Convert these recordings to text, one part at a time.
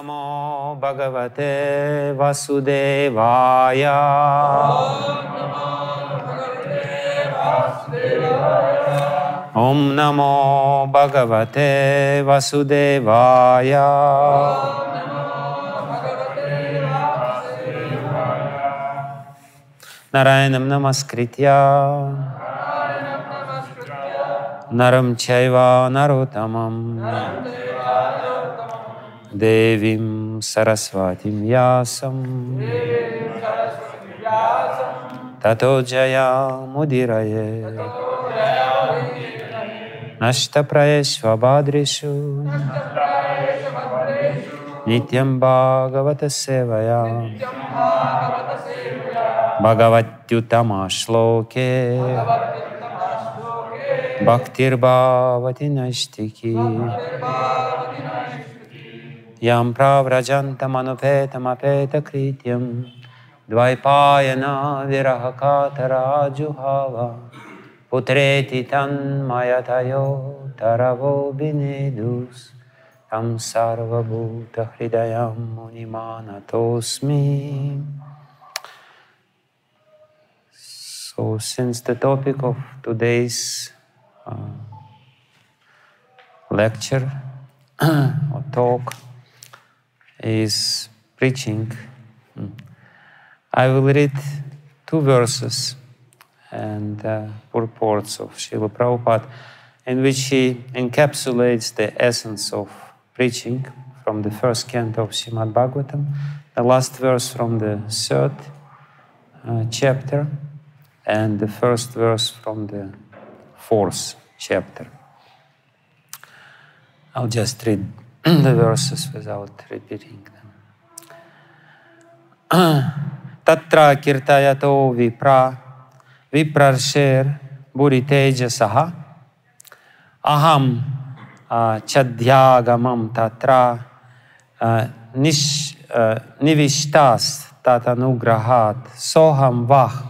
Namo Bhagavate Vasudevaya. Om Namo Bhagavate Vasudevaya. Om Namo Bhagavate Vasudevaya. Om Namo Bhagavate Vasudevaya. Narayanam Namaskritya. Naram Chaiva Narottamam. Devim Sarasvatim Vyasam Tato Jaya Mudiraye Nashta Prayeshvabhadrishu Nityam Bhagavata Sevaya Bhagavatyutama Shloke Bhaktirbhavati Nashtiki Yam pravrajanta manupetam apeta krityam dvaipayana virahakata rajuhava putreti tanmayatayo taravo binedus tam sarvabhuta hridayam unimanatosmi. So since the topic of today's lecture or talk is preaching, I will read two verses and purports of Srila Prabhupada, in which he encapsulates the essence of preaching from the first canto of Srimad Bhagavatam, the last verse from the third chapter, and the first verse from the fourth chapter. I'll just read the verses without repeating them. Tatra kirtayato vipra viprarsher buriteja saha aham chadhyagamam tatra nivishtas tatanugrahat soham vah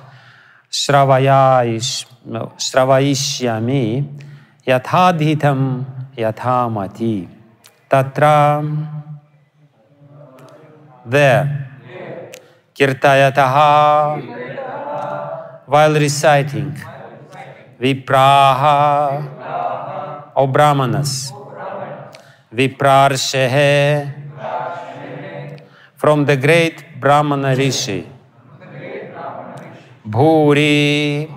shravayishyami yathadhitam yathamati. Tatra, there, kirtayataha, while reciting, vipraha, O brahmanas, viprarshehe, from the great brahmana rishi, bhuri,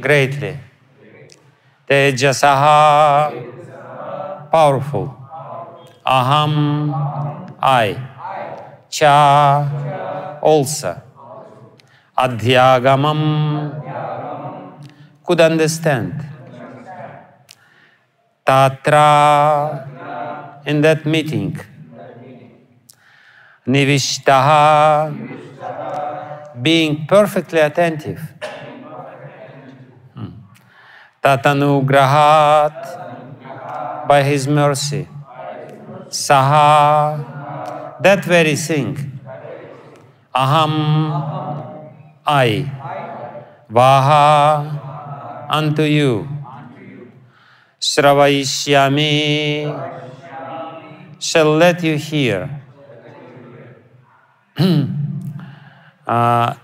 greatly, tejasaha, powerful, aham, I, cha, also, adhyagamam, could understand, tatra, in that meeting, nivishtaha, being perfectly attentive, tatanugrahat, by his mercy, saha, that very thing, aham, I, vaha, unto you, shravayishyami, shall let you hear, yatha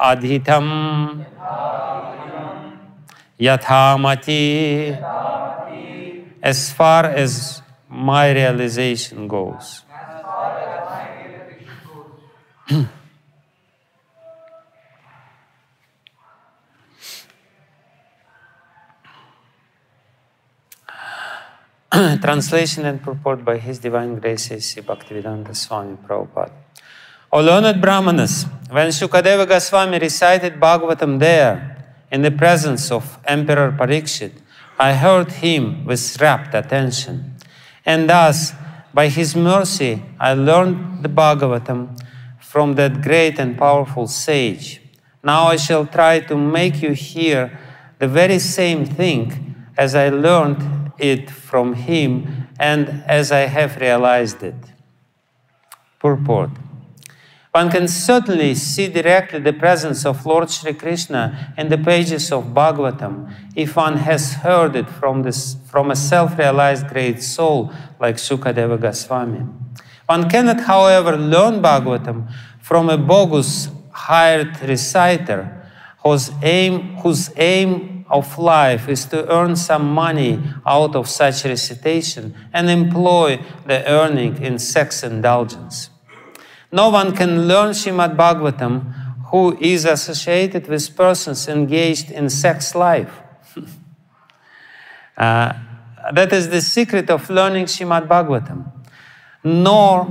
adhitam, yathamati, as far as my realization goes. Translation and purport by His Divine Grace A.C. Bhaktivedanta Swami Prabhupada. O learned Brahmanas, when Shukadeva Goswami recited Bhagavatam there, in the presence of Emperor Parikshit, I heard him with rapt attention. And thus, by his mercy, I learned the Bhagavatam from that great and powerful sage. Now I shall try to make you hear the very same thing as I learned it from him and as I have realized it. Purport. One can certainly see directly the presence of Lord Shri Krishna in the pages of Bhagavatam if one has heard it from a self-realized great soul like Shukadeva Goswami. One cannot, however, learn Bhagavatam from a bogus hired reciter whose aim of life is to earn some money out of such recitation and employ the earning in sex indulgence. No one can learn Srimad Bhagavatam who is associated with persons engaged in sex life. That is the secret of learning Srimad Bhagavatam. Nor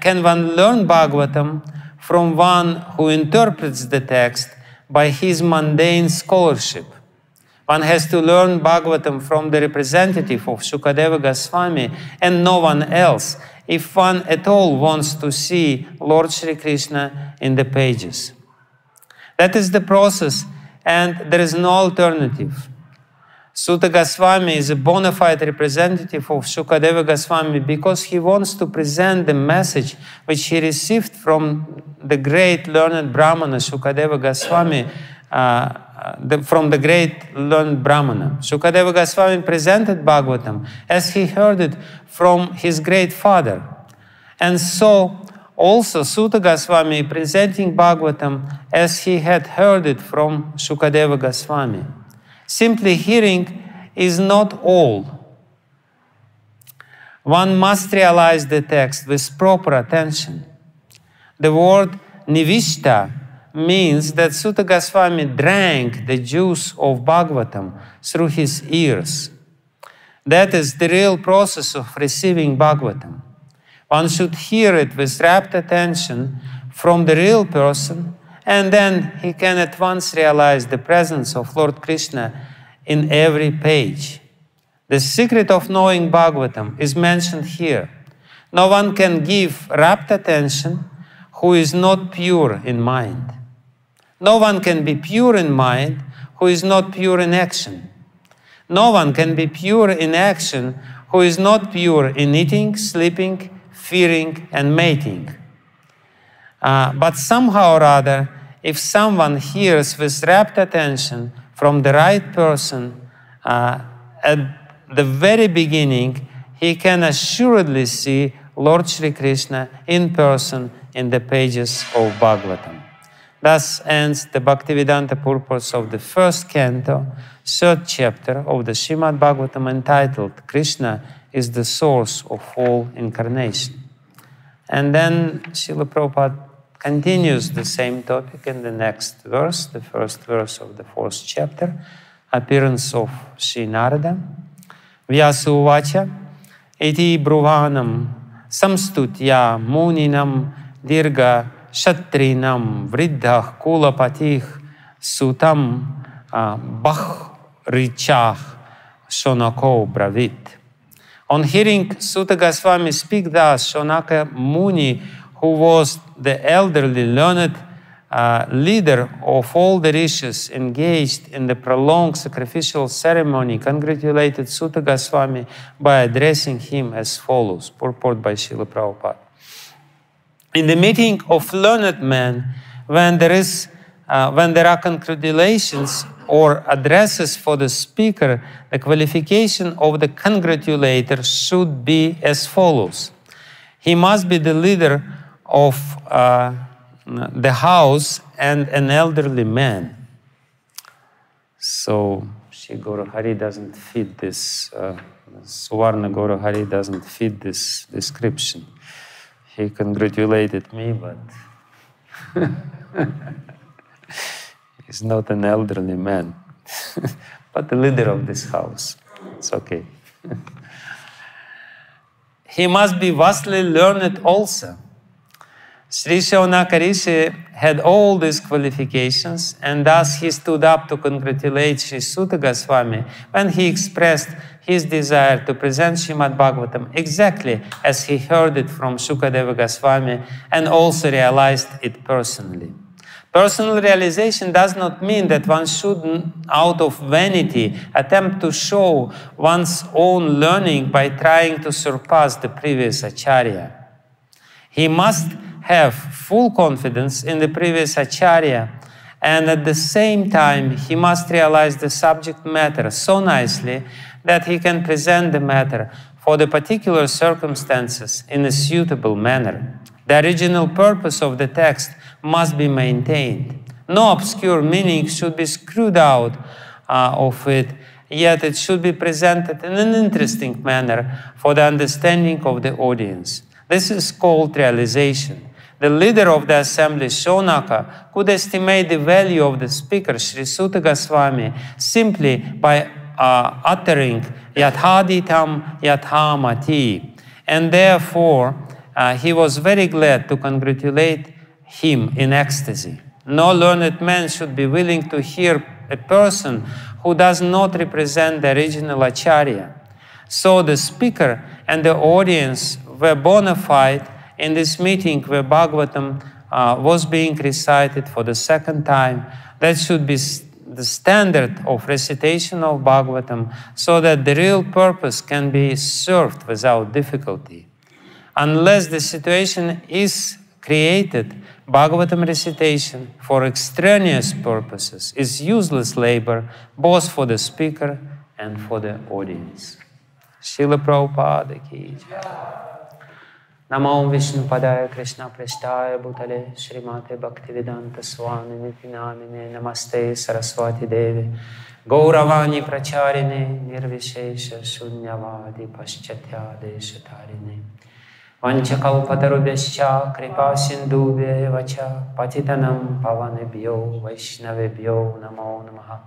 can one learn Bhagavatam from one who interprets the text by his mundane scholarship. One has to learn Bhagavatam from the representative of Shukadeva Goswami and no one else, if one at all wants to see Lord Shri Krishna in the pages. That is the process, and there is no alternative. Sutta Goswami is a bona fide representative of Shukadeva Goswami because he wants to present the message which he received from the great learned Brahmana Shukadeva Goswami. Shukadeva Goswami presented Bhagavatam as he heard it from his great father. And so also Sutta Goswami presenting Bhagavatam as he had heard it from Shukadeva Goswami. Simply hearing is not all. One must realize the text with proper attention. The word nivishta means that Sutta Goswami drank the juice of Bhagavatam through his ears. That is the real process of receiving Bhagavatam. One should hear it with rapt attention from the real person, and then he can at once realize the presence of Lord Krishna in every page. The secret of knowing Bhagavatam is mentioned here. No one can give rapt attention who is not pure in mind. No one can be pure in mind who is not pure in action. No one can be pure in action who is not pure in eating, sleeping, fearing, and mating. But somehow or other, if someone hears with rapt attention from the right person at the very beginning, he can assuredly see Lord Shri Krishna in person in the pages of Bhagavatam. Thus ends the Bhaktivedanta purpose of the first canto, 3rd chapter of the Srimad Bhagavatam, entitled Krishna is the source of all incarnation. And then Srila Prabhupada continues the same topic in the next verse, the first verse of the 4th chapter, appearance of Sri Narada. Vyasuvacha iti bruvanam samstutya muninam dirga Kshatrinam vriddhah kulapatih sutam bahrichah shonako bravit. On hearing Sutta Goswami speak thus, Shonaka Muni, who was the elderly learned leader of all the rishis engaged in the prolonged sacrificial ceremony, congratulated Sutta Goswami by addressing him as follows, purport by Srila Prabhupada. In the meeting of learned men, when there are congratulations or addresses for the speaker, the qualification of the congratulator should be as follows. He must be the leader of the house and an elderly man. So, Sri Gaurahari doesn't fit this, Suvarna Gaurahari doesn't fit this description. He congratulated me, but he's not an elderly man, but the leader of this house. It's okay. He must be vastly learned also. Sri Shaunaka Rishi had all these qualifications, and thus he stood up to congratulate Sri Sutta Goswami when he expressed his desire to present Srimad Bhagavatam exactly as he heard it from Shukadeva Goswami and also realized it personally. Personal realization does not mean that one should, out of vanity, attempt to show one's own learning by trying to surpass the previous Acharya. He must have full confidence in the previous Acharya, and at the same time he must realize the subject matter so nicely that he can present the matter for the particular circumstances in a suitable manner. The original purpose of the text must be maintained. No obscure meaning should be screwed out of it, yet it should be presented in an interesting manner for the understanding of the audience. This is called realization. The leader of the assembly, Shonaka, could estimate the value of the speaker, Sri Sutta Goswami, simply by uttering Yathaditam Yathamati, and therefore he was very glad to congratulate him in ecstasy. No learned man should be willing to hear a person who does not represent the original Acharya. So the speaker and the audience were bona fide in this meeting where Bhagavatam was being recited for the second time. That should be the standard of recitation of Bhagavatam, so that the real purpose can be served without difficulty. Unless the situation is created, Bhagavatam recitation for extraneous purposes is useless labor, both for the speaker and for the audience. Śrīla Prabhupada ki jaya. Namo Vishnu Padaya Krishna Prashtaya Bhutale Srimate Bhaktivedanta Swami Nitinamine Namaste Saraswati Devi Gauravani Pracharine Nirvishesha Shunyavadi Paschatya Deshatarine Vanchakalpatarubhyascha Kripa Sindhubhya Vacha Patitanam Pavanebhyo Vaishnavebhyo Namo Namaha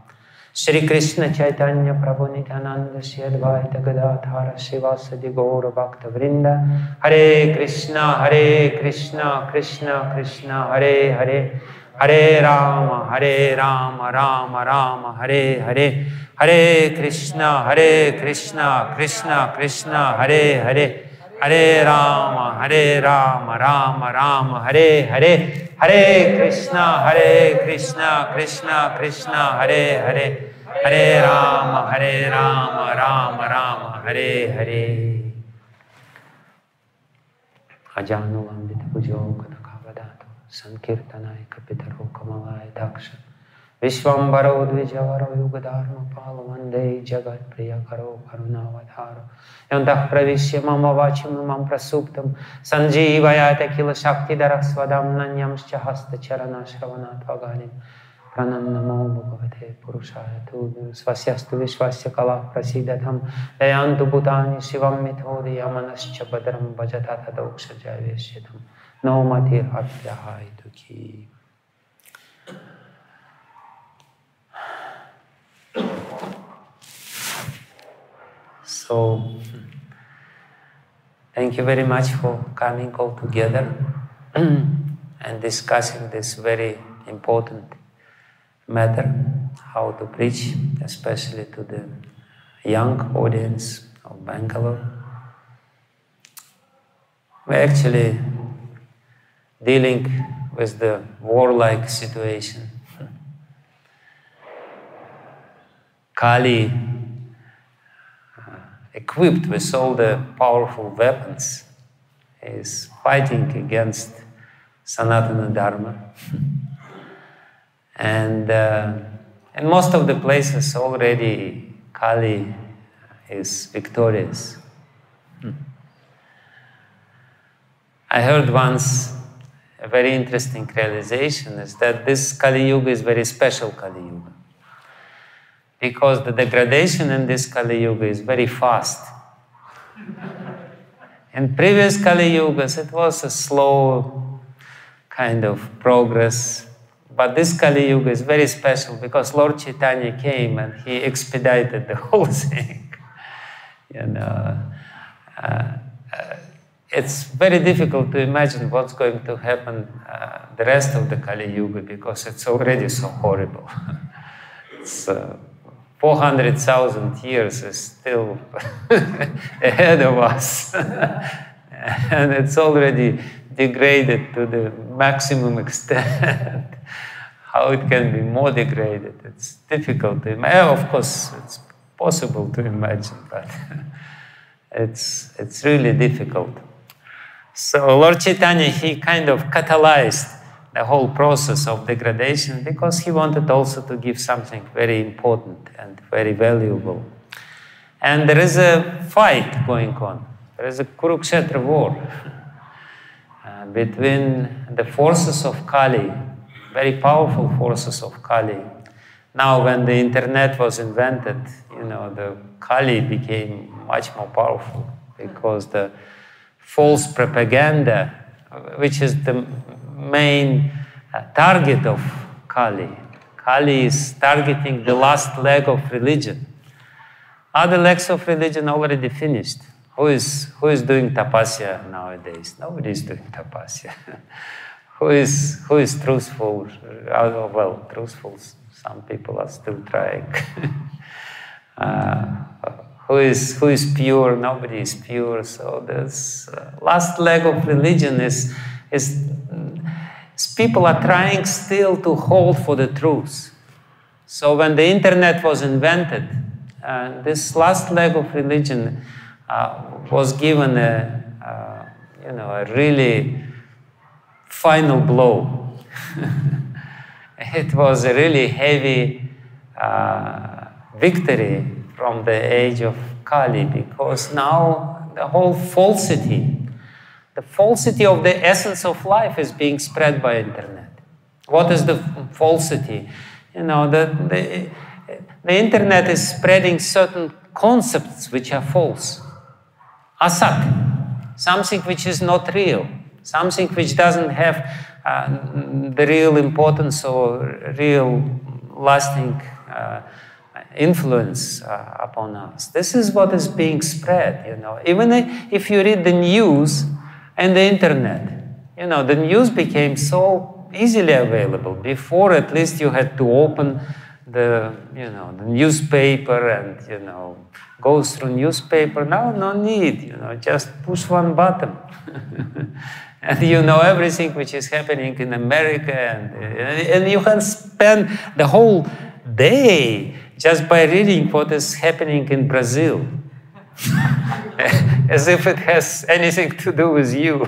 Shri Krishna Chaitanya Prabhu Nityananda Shri Advaita Gadadhara Srivasadi Gaura Bhakta Vrinda Hare Krishna Hare Krishna Krishna Krishna Hare Hare Hare Rama Hare Rama Rama Rama Hare Hare Hare Krishna Hare Krishna Krishna Krishna Hare Hare Hare Rama Hare Rama Rama Rama Hare Hare Hare Krishna, Hare Krishna, Krishna Krishna, Hare Hare, Hare Rama, Hare Rama, Rama Rama, Hare Hare. Ajahnu Lambita Pujo Kadakavadato, Sankirtanai Kapitaro Kamalai Daksha, Vishwambaro Dvijavaro Yugadharma Palo Vande Jagat Priyakaro Karunavadharo, Yantah Pravishya Mamavachim Mam Prasuptam, Sanjeevayata Kila Shakti Daraswadam Nanyamscha Hasta Charana Shravanat Vaganim, Pranam Namo Bhagavate Purushaya Tudam, Svasyastu Vishwasya Kala Prasidatam, Dayantu Bhutani Shivam Mithodi Yamanascha Badram Bhajatata Doksha Javeshitam, No Matir Arthyahai Duki. So, thank you very much for coming all together and discussing this very important matter, how to preach, especially to the young audience of Bangalore. We're actually dealing with the warlike situation. Kali, equipped with all the powerful weapons, is fighting against Sanatana Dharma. And most of the places already Kali is victorious. I heard once a very interesting realization is that this Kali Yuga is very special Kali Yuga, because the degradation in this Kali Yuga is very fast. In previous Kali Yugas, it was a slow kind of progress. But this Kali Yuga is very special because Lord Chaitanya came and he expedited the whole thing. You know, it's very difficult to imagine what's going to happen the rest of the Kali Yuga, because it's already so horrible. It's 400,000 years is still ahead of us. And it's already degraded to the maximum extent. How it can be more degraded, it's difficult to imagine. Of course, it's possible to imagine, but it's really difficult. So Lord Chaitanya, he kind of catalyzed the whole process of degradation, because he wanted also to give something very important and very valuable And there is a fight going on. There is a Kurukshetra war between the forces of Kali, very powerful forces of Kali. Now when the internet was invented, you know, the Kali became much more powerful because the false propaganda, which is the main target of Kali. Kali is targeting the last leg of religion. Other legs of religion already finished. Who is doing tapasya nowadays? Nobody is doing tapasya. Who is truthful? Well, truthful, some people are still trying. Who is pure? Nobody is pure. So this last leg of religion is people are trying still to hold for the truth. So when the internet was invented, this last leg of religion was given a really final blow. It was a really heavy victory from the age of Kali, because now the whole falsity of the essence of life is being spread by internet. What is the falsity? You know, the internet is spreading certain concepts which are false. Asat, something which is not real, something which doesn't have the real importance or real lasting influence upon us. This is what is being spread, you know. Even if you read the news and the internet, you know, the news became so easily available. Before, at least you had to open the newspaper and, you know, go through newspaper. Now, no need, you know, just push one button. And you know everything which is happening in America, and you can spend the whole day just by reading what is happening in Brazil, as if it has anything to do with you.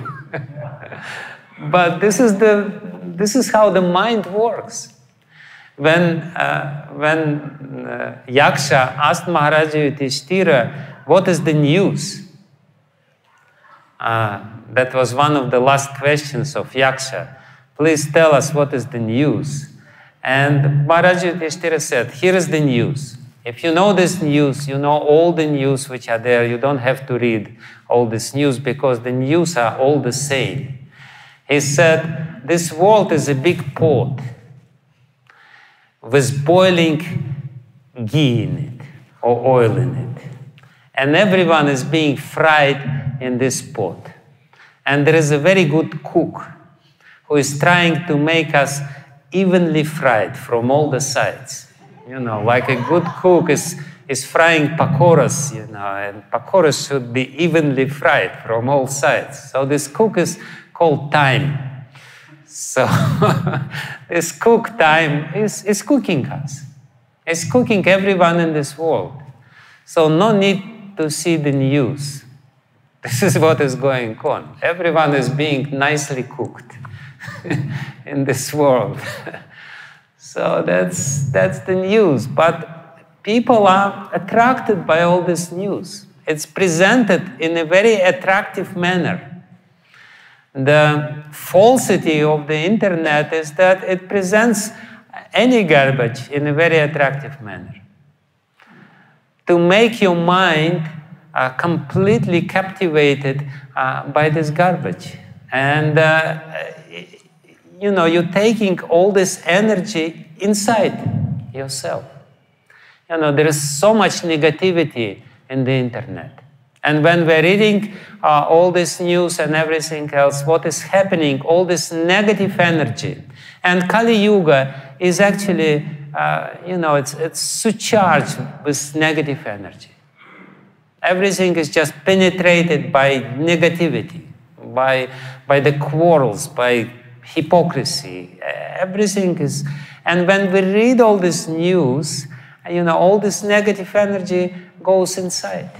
But this is how the mind works. When Yaksha asked Maharaja Yudhishthira, what is the news? That was one of the last questions of Yaksha. Please tell us what is the news. And Maharaja Yudhishthira said, here is the news. If you know this news, you know all the news which are there. You don't have to read all this news because the news are all the same. He said, this world is a big pot with boiling ghee in it, or oil in it. And everyone is being fried in this pot. And there is a very good cook who is trying to make us evenly fried from all the sides. You know, like a good cook is frying pakoras, you know, and pakoras should be evenly fried from all sides. So this cook is called time. So this cook time is cooking us. It's cooking everyone in this world. So no need to see the news. This is what is going on. Everyone is being nicely cooked in this world. So that's the news. But people are attracted by all this news. It's presented in a very attractive manner. The falsity of the internet is that it presents any garbage in a very attractive manner. To make your mind completely captivated by this garbage. And you know, you're taking all this energy inside yourself. You know, there is so much negativity in the internet. And when we're reading all this news and everything else, what is happening, all this negative energy. And Kali Yuga is actually, you know, it's surcharged with negative energy. Everything is just penetrated by negativity, by the quarrels, by hypocrisy. Everything is... And when we read all this news, you know, all this negative energy goes inside.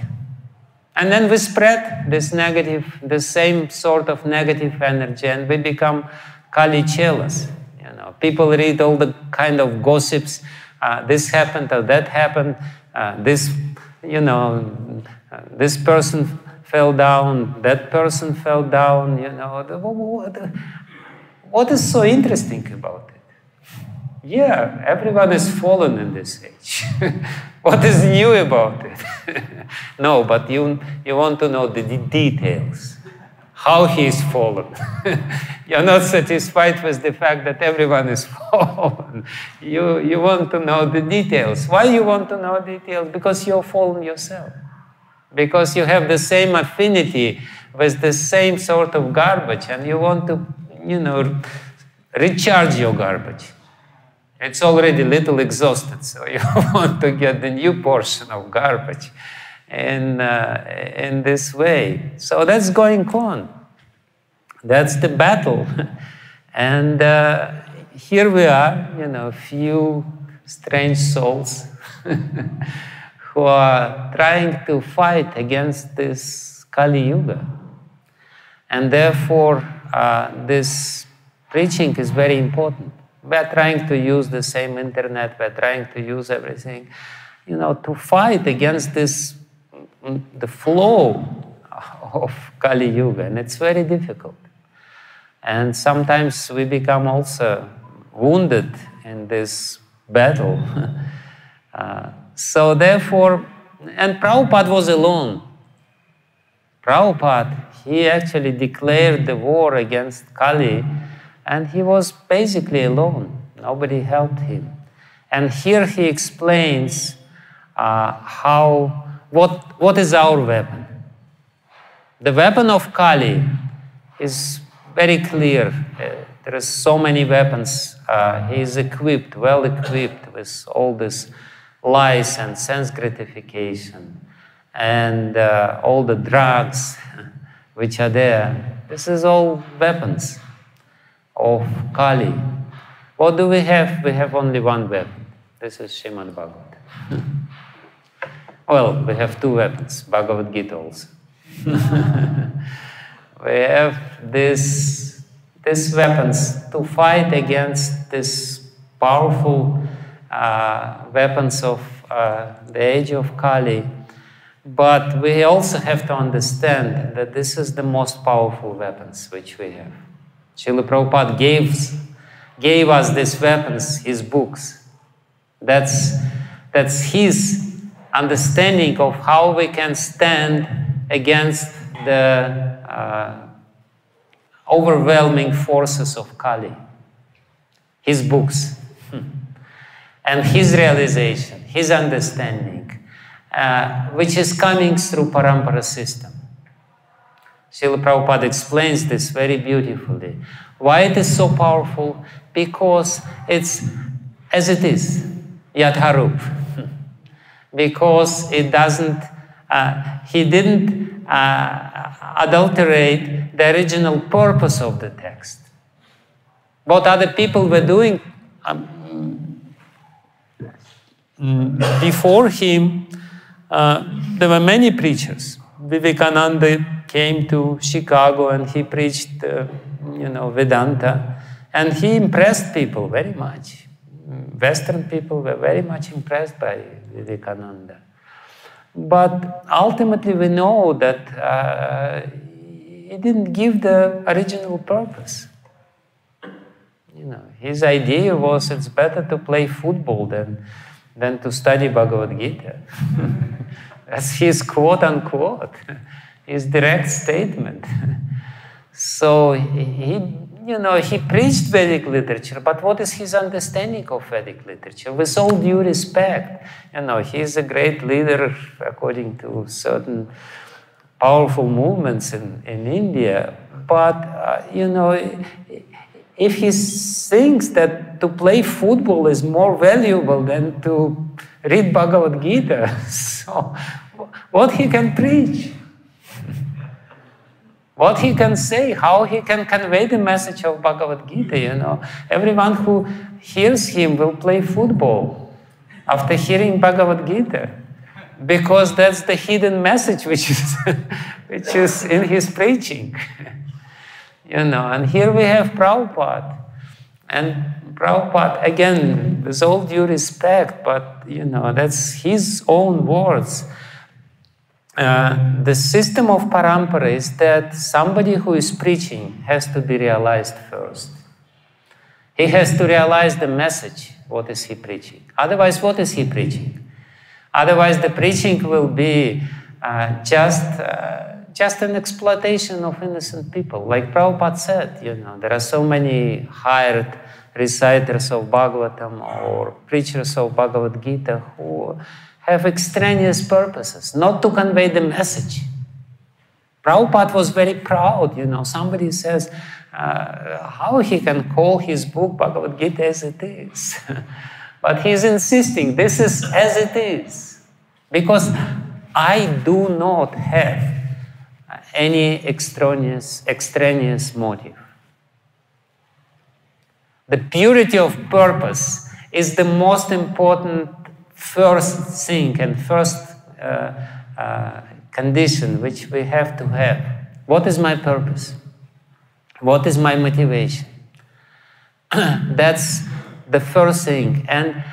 And then we spread this same sort of negative energy, and we become Kali chelas. You know, people read all the kind of gossips. This happened or that happened. This you know, this person fell down, that person fell down, you know. What is so interesting about it? Yeah, everyone has fallen in this age. What is new about it? No, but you want to know the details. How he is fallen. You're not satisfied with the fact that everyone is fallen. You want to know the details. Why you want to know details? Because you're fallen yourself. Because you have the same affinity with the same sort of garbage and you want to, you know, recharge your garbage. It's already a little exhausted, so you want to get the new portion of garbage. And in this way. So that's going on. That's the battle. And here we are, you know, few strange souls who are trying to fight against this Kali Yuga. And therefore, this preaching is very important. We're trying to use the same internet, we're trying to use everything, you know, to fight against this the flow of Kali Yuga, and it's very difficult. And sometimes we become also wounded in this battle. So therefore, and Prabhupada was alone. Prabhupada, he actually declared the war against Kali, and he was basically alone. Nobody helped him. And here he explains how what is our weapon? The weapon of Kali is very clear. There are so many weapons. He is equipped, well equipped with all this lies and sense gratification and all the drugs which are there. This is all weapons of Kali. What do we have? We have only one weapon. This is Srimad Bhagavatam. Well, we have two weapons, Bhagavad Gita also. We have these weapons to fight against these powerful weapons of the age of Kali. But we also have to understand that this is the most powerful weapons which we have. Srila Prabhupada gave us these weapons, his books. That's his understanding of how we can stand against the overwhelming forces of Kali. His books and his realization, his understanding, which is coming through Parampara system. Srila Prabhupada explains this very beautifully. Why it is so powerful? Because it's as it is, Yatharup. Because it doesn't, he didn't adulterate the original purpose of the text. What other people were doing before him, there were many preachers. Vivekananda came to Chicago and he preached, you know, Vedanta, and he impressed people very much. Western people were very much impressed by Vivekananda. But ultimately we know that he didn't give the original purpose. You know, his idea was it's better to play football than to study Bhagavad Gita. That's his quote-unquote, his direct statement. So he you know, he preached Vedic literature, but what is his understanding of Vedic literature? With all due respect, you know, he is a great leader according to certain powerful movements in India. But, you know, if he thinks that to play football is more valuable than to read Bhagavad Gita, so what he can preach? What he can say, how he can convey the message of Bhagavad Gita, you know. Everyone who hears him will play football after hearing Bhagavad Gita, because that's the hidden message which is, which is in his preaching. You know, and here we have Prabhupada. And Prabhupada, again, with all due respect, but, you know, that's his own words. The system of parampara is that somebody who is preaching has to be realized first. He has to realize the message, what is he preaching. Otherwise, what is he preaching? Otherwise, the preaching will be just an exploitation of innocent people. Like Prabhupada said, you know, there are so many hired reciters of Bhagavatam or preachers of Bhagavad Gita who have extraneous purposes, not to convey the message. Prabhupada was very proud, you know. Somebody says, how he can call his book Bhagavad Gita as it is? But he's insisting, this is as it is. Because I do not have any extraneous motive. The purity of purpose is the most important first thing and first condition which we have to have. What is my purpose? What is my motivation? That's the first thing. And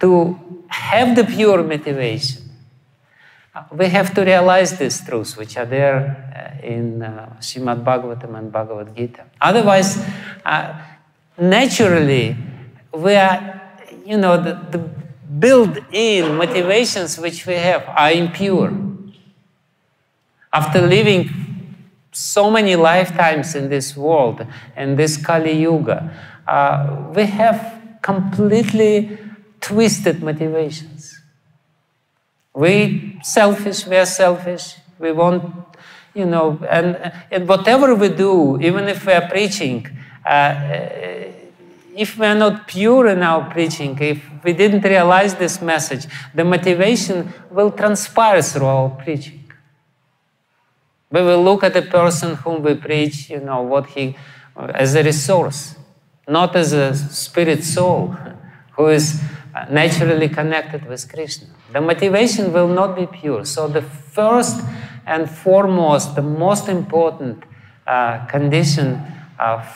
to have the pure motivation, we have to realize these truths which are there in Srimad Bhagavatam and Bhagavad Gita. Otherwise, naturally, we are, you know, the built-in motivations which we have are impure. After living so many lifetimes in this world, in this Kali Yuga, we have completely twisted motivations. We are selfish, we want, you know, and whatever we do, even if we are preaching, if we are not pure in our preaching, if we didn't realize this message, the motivation will transpire through our preaching. We will look at the person whom we preach, you know, what he, as a resource, not as a spirit soul who is naturally connected with Krishna. The motivation will not be pure. So the first and foremost, the most important condition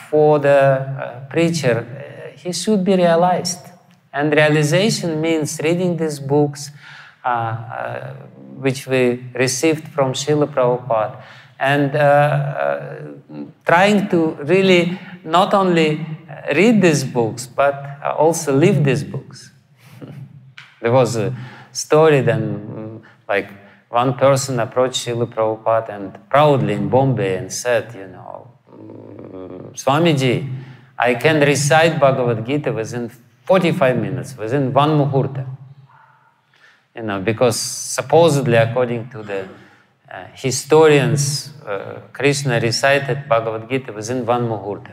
for the preacher, he should be realized. And realization means reading these books, which we received from Srila Prabhupada, and trying to really not only read these books, but also live these books. There was a story then, like one person approached Srila Prabhupada and proudly in Bombay and said, you know, Swamiji, I can recite Bhagavad Gita within 45 minutes, within one muhurta. You know, because supposedly, according to the historians, Krishna recited Bhagavad Gita within one muhurta.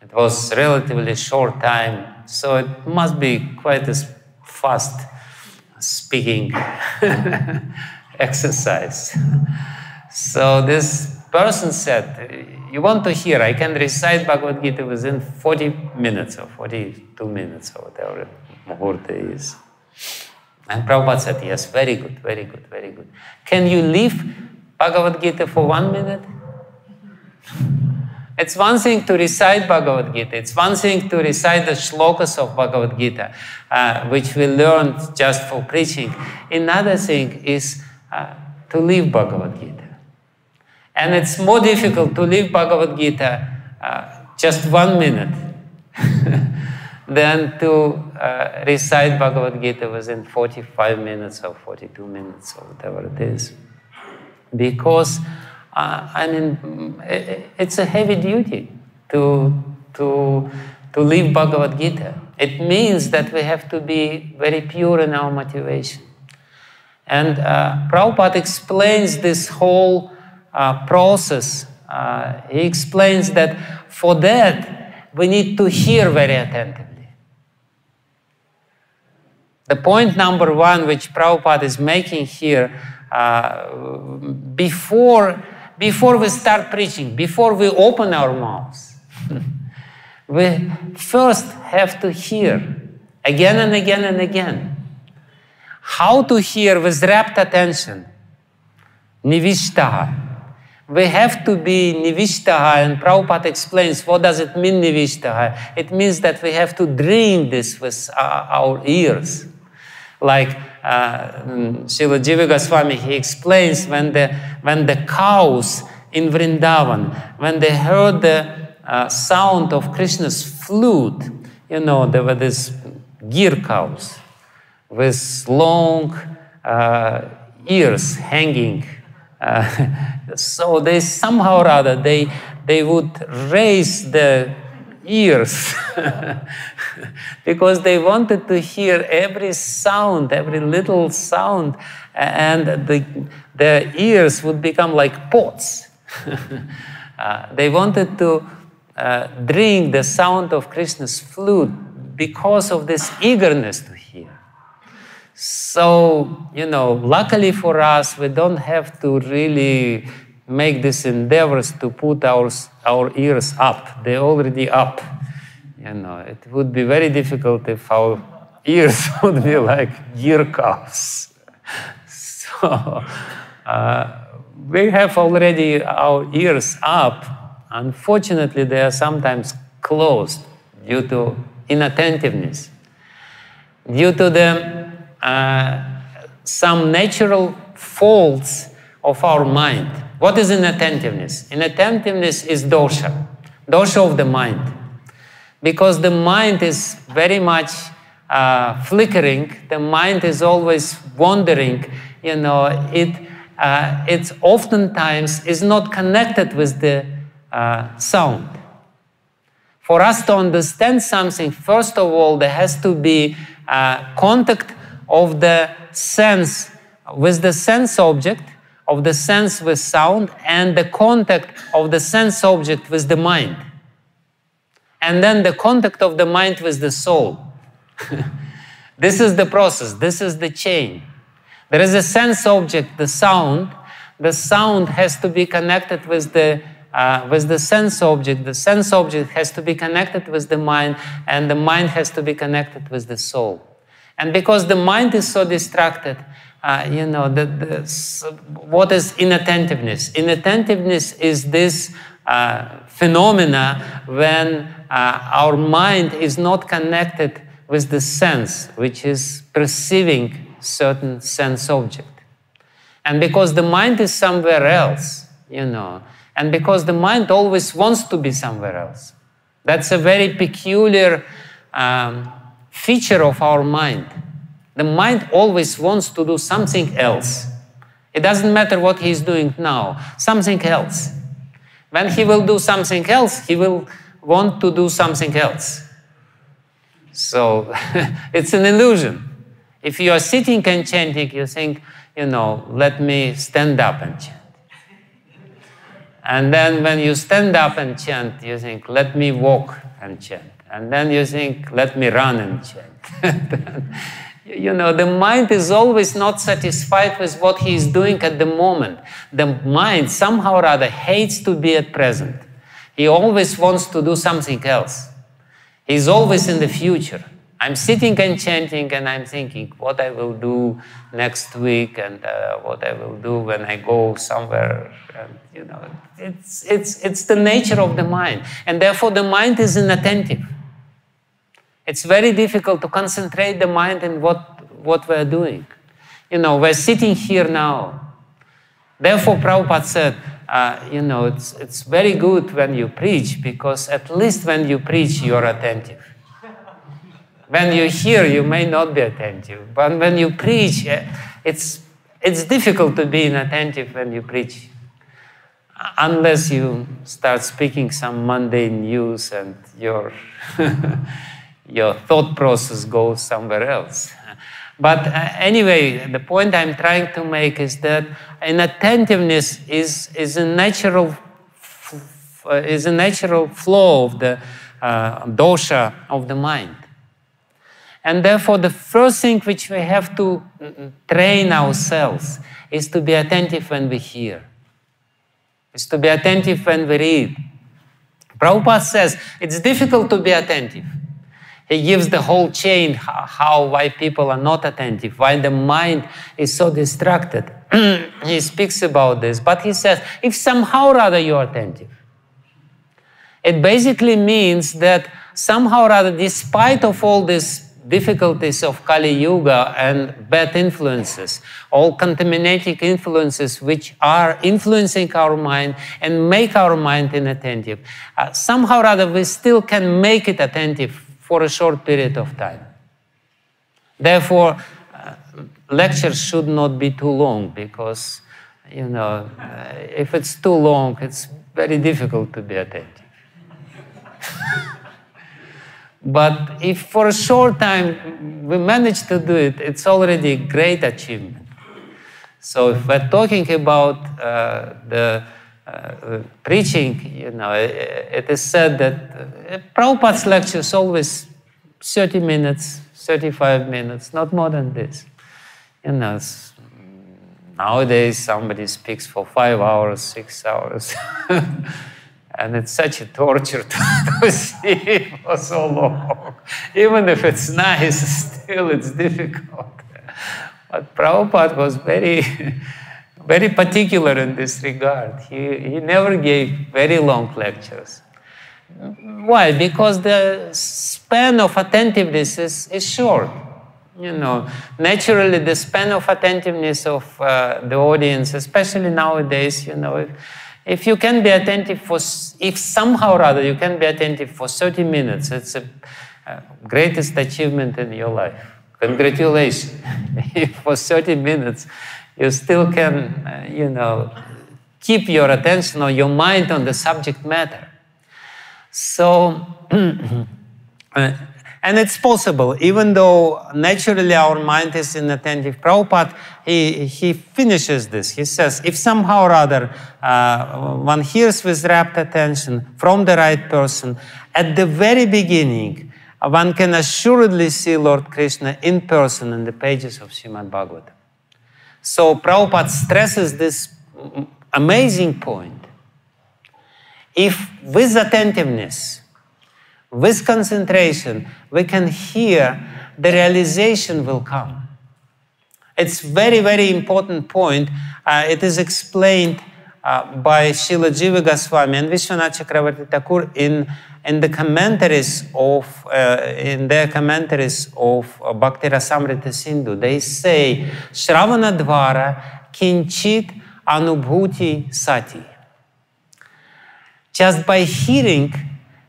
It was a relatively short time, so it must be quite a fast speaking exercise. So this person said, you want to hear, I can recite Bhagavad Gita within 40 minutes or 42 minutes or whatever muhurta is. And Prabhupada said, yes, very good, very good, very good. Can you leave Bhagavad Gita for 1 minute? It's one thing to recite Bhagavad Gita. It's one thing to recite the shlokas of Bhagavad Gita, which we learned just for preaching. Another thing is to live Bhagavad Gita. And it's more difficult to live Bhagavad Gita just 1 minute than to recite Bhagavad Gita within 45 minutes or 42 minutes or whatever it is. Because, I mean, it's a heavy duty to live Bhagavad Gita. It means that we have to be very pure in our motivation. And Prabhupada explains this whole process. He explains that for that, we need to hear very attentively. The point number one which Prabhupada is making here, before we start preaching, before we open our mouths, we first have to hear again and again and again. How to hear with rapt attention? Nivishtaha. We have to be nivishtaha, and Prabhupada explains what does it mean nivishtaha. It means that we have to dream this with our ears. Like Srila Jiva Goswami, he explains when the cows in Vrindavan, when they heard the sound of Krishna's flute, you know, there were these gir cows with long ears hanging. So they somehow or other, they would raise the ears because they wanted to hear every sound, every little sound, and their ears would become like pots. They wanted to drink the sound of Krishna's flute because of this eagerness to hear. So, you know, luckily for us, we don't have to really make these endeavors to put our ears up. They're already up. You know, it would be very difficult if our ears would be like gear cuffs. So, we have already our ears up. Unfortunately, they are sometimes closed due to inattentiveness, due to the, some natural faults of our mind. What is inattentiveness? Inattentiveness is dosha, dosha of the mind. Because the mind is very much flickering, the mind is always wandering, you know, it oftentimes is not connected with the sound. For us to understand something, first of all, there has to be contact of the sense with the sense object, of the sense with sound, and the contact of the sense object with the mind. And then the contact of the mind with the soul. This is the process, this is the chain. There is a sense object, the sound. The sound has to be connected with the sense object. The sense object has to be connected with the mind, and the mind has to be connected with the soul. And because the mind is so distracted, you know, what is inattentiveness? Inattentiveness is this phenomena when our mind is not connected with the sense, which is perceiving certain sense object. And because the mind is somewhere else, you know, and because the mind always wants to be somewhere else. That's a very peculiar feature of our mind. The mind always wants to do something else. It doesn't matter what he's doing now, something else. When he will do something else, he will want to do something else. So it's an illusion. If you are sitting and chanting, you think, you know, let me stand up and chant. And then when you stand up and chant, you think, let me walk and chant. And then you think, let me run and chant. You know, the mind is always not satisfied with what he is doing at the moment. The mind somehow or other hates to be at present. He always wants to do something else. He's always in the future. I'm sitting and chanting and I'm thinking what I will do next week and what I will do when I go somewhere. And, you know, it's the nature of the mind. And therefore the mind is inattentive. It's very difficult to concentrate the mind in what we're doing. You know, we're sitting here now. Therefore, Prabhupada said, you know, it's very good when you preach, because at least when you preach, you're attentive. When you hear, you may not be attentive. But when you preach, it's difficult to be inattentive when you preach. Unless you start speaking some mundane news and you're... your thought process goes somewhere else. But anyway, the point I'm trying to make is that inattentiveness is a natural flaw of the dosha of the mind. And therefore, the first thing which we have to train ourselves is to be attentive when we hear, is to be attentive when we read. Prabhupada says it's difficult to be attentive. He gives the whole chain why people are not attentive, why the mind is so distracted. He speaks about this, but he says, if somehow or other you're attentive, it basically means that somehow or other, despite of all this difficulties of Kali Yuga and bad influences, all contaminating influences which are influencing our mind and make our mind inattentive. Somehow or other, we still can make it attentive for a short period of time. Therefore, lectures should not be too long, because, you know, if it's too long, it's very difficult to be attentive. But if for a short time we manage to do it, it's already a great achievement. So if we're talking about preaching, you know, it is said that Prabhupada's lectures always 30 minutes, 35 minutes, not more than this. You know, nowadays somebody speaks for 5 hours, 6 hours. And it's such a torture to see it for so long. Even if it's nice, still it's difficult. But Prabhupada was very, very particular in this regard. He never gave very long lectures. Why? Because the span of attentiveness is short. You know, naturally the span of attentiveness of the audience, especially nowadays, you know, if you can be attentive for, if somehow or other you can be attentive for 30 minutes, it's the greatest achievement in your life. Congratulations. If for 30 minutes you still can, you know, keep your attention or your mind on the subject matter. So, and it's possible, even though naturally our mind is inattentive. Prabhupada, he finishes this. He says, if somehow or other one hears with rapt attention from the right person, at the very beginning, one can assuredly see Lord Krishna in person in the pages of Srimad Bhagavatam. So Prabhupada stresses this amazing point. If with attentiveness, with concentration, we can hear, the realization will come. It's very, very important point. It is explained by Srila Jiva Goswami and Vishwanath Chakravarti Thakur in their commentaries of Bhakti Rasamrita Sindhu. They say, Shravanadvara kinchit anubhuti sati. Just by hearing,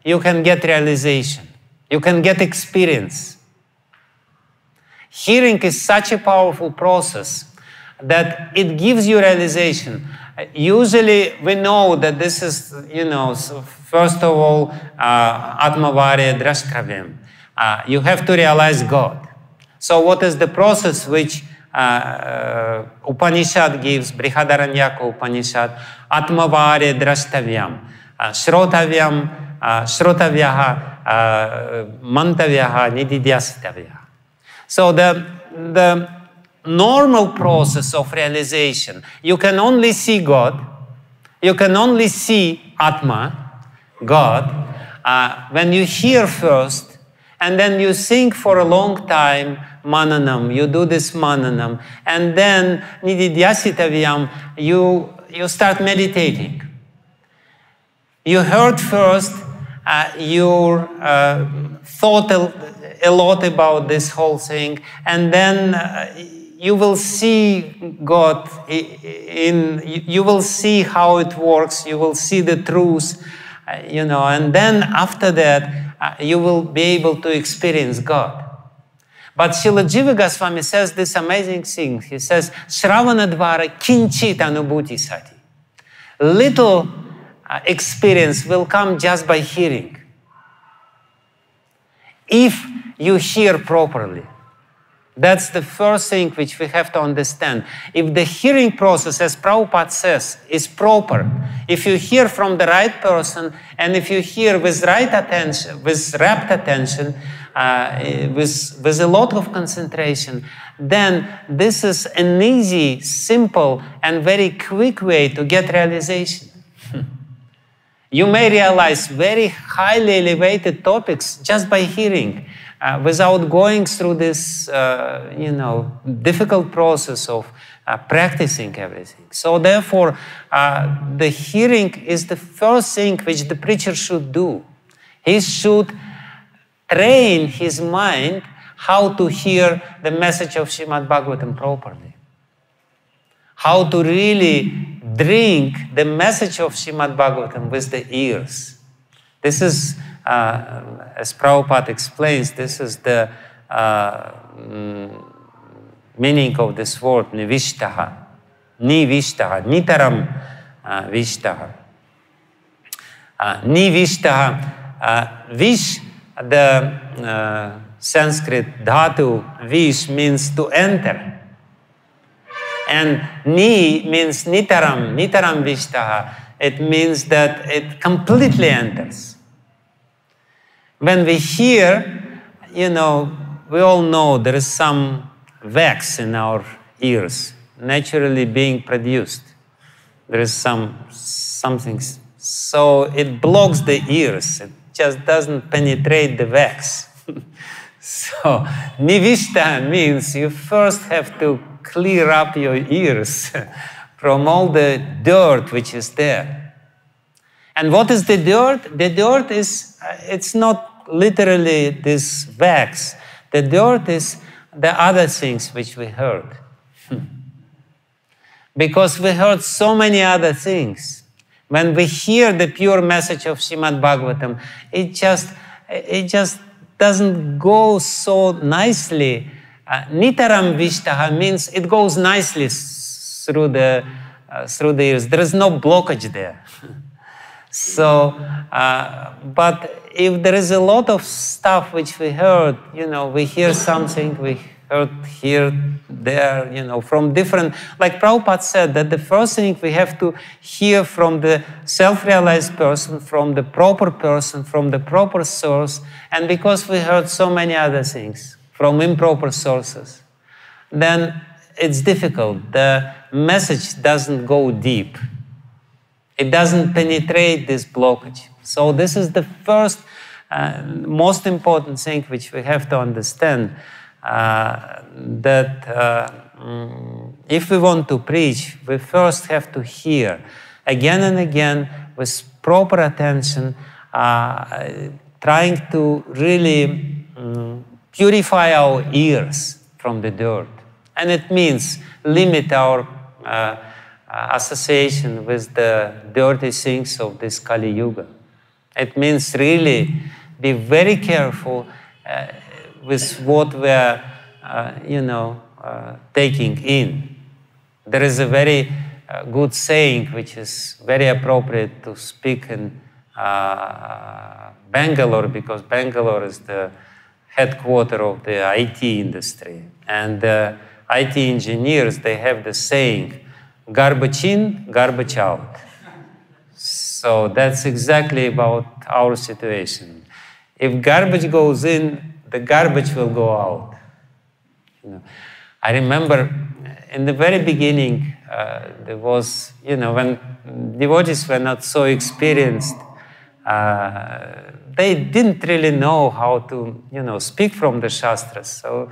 you can get realization. You can get experience. Hearing is such a powerful process that it gives you realization. Usually we know that this is, you know, so first of all, Atmavarya Drashtravyam. You have to realize God. So what is the process which Upanishad gives, Brihadaranyaka Upanishad, Atmavarya Drashtavyam, Shrotavyam, Shrotavyaha, Mantavyaha, Nididyasitavyaha. So the normal process of realization, you can only see God, you can only see Atma, God, when you hear first, and then you sing for a long time Mananam, you do this Mananam, and then Nididyasitavyam, you start meditating. You heard first, you thought a lot about this whole thing, and then you will see God you will see how it works, you will see the truth, you know, and then after that, you will be able to experience God. But Srila Jiva Goswami says this amazing thing. He says, Shravanadvara kinchit anubhuti sati. Little experience will come just by hearing, if you hear properly. That's the first thing which we have to understand. If the hearing process, as Prabhupada says, is proper, if you hear from the right person, and if you hear with right attention, with rapt attention, with a lot of concentration, then this is an easy, simple, and very quick way to get realization. You may realize very highly elevated topics just by hearing, without going through this, you know, difficult process of practicing everything. So therefore, the hearing is the first thing which the preacher should do. He should train his mind how to hear the message of Srimad Bhagavatam properly, how to really drink the message of Srimad Bhagavatam with the ears. This is, as Prabhupada explains, this is the meaning of this word, nivishtaha, nivishtaha, nitaram vishtaha. Nivishtaha, vish, the Sanskrit dhatu, vish means to enter. And ni means nitaram, nitaram vishtaha. It means that it completely enters. When we hear, you know, we all know there is some wax in our ears, naturally being produced. There is something, so it blocks the ears. It just doesn't penetrate the wax. So, nivishta means you first have to clear up your ears from all the dirt which is there. And what is the dirt? The dirt is, it's not literally this wax. The dirt is the other things which we heard. Because we heard so many other things. When we hear the pure message of Srimad Bhagavatam, it just doesn't go so nicely. Nitaram vishtaha means it goes nicely through the ears. There is no blockage there. So, but if there is a lot of stuff which we heard, you know, we hear something, we heard here, there, you know, from different, like Prabhupada said, that the first thing we have to hear from the self-realized person, from the proper person, from the proper source, and because we heard so many other things from improper sources, then it's difficult. The message doesn't go deep. It doesn't penetrate this blockage. So this is the first, most important thing which we have to understand, that if we want to preach, we first have to hear again and again with proper attention, trying to really purify our ears from the dirt. And it means limit our association with the dirty things of this Kali Yuga. It means really be very careful with what we are, you know, taking in. There is a very good saying which is very appropriate to speak in Bangalore, because Bangalore is the headquarters of the IT industry. And IT engineers, they have the saying, garbage in, garbage out. So that's exactly about our situation. If garbage goes in, the garbage will go out. You know, I remember in the very beginning, there was, you know, when devotees were not so experienced, they didn't really know how to, you know, speak from the Shastras. So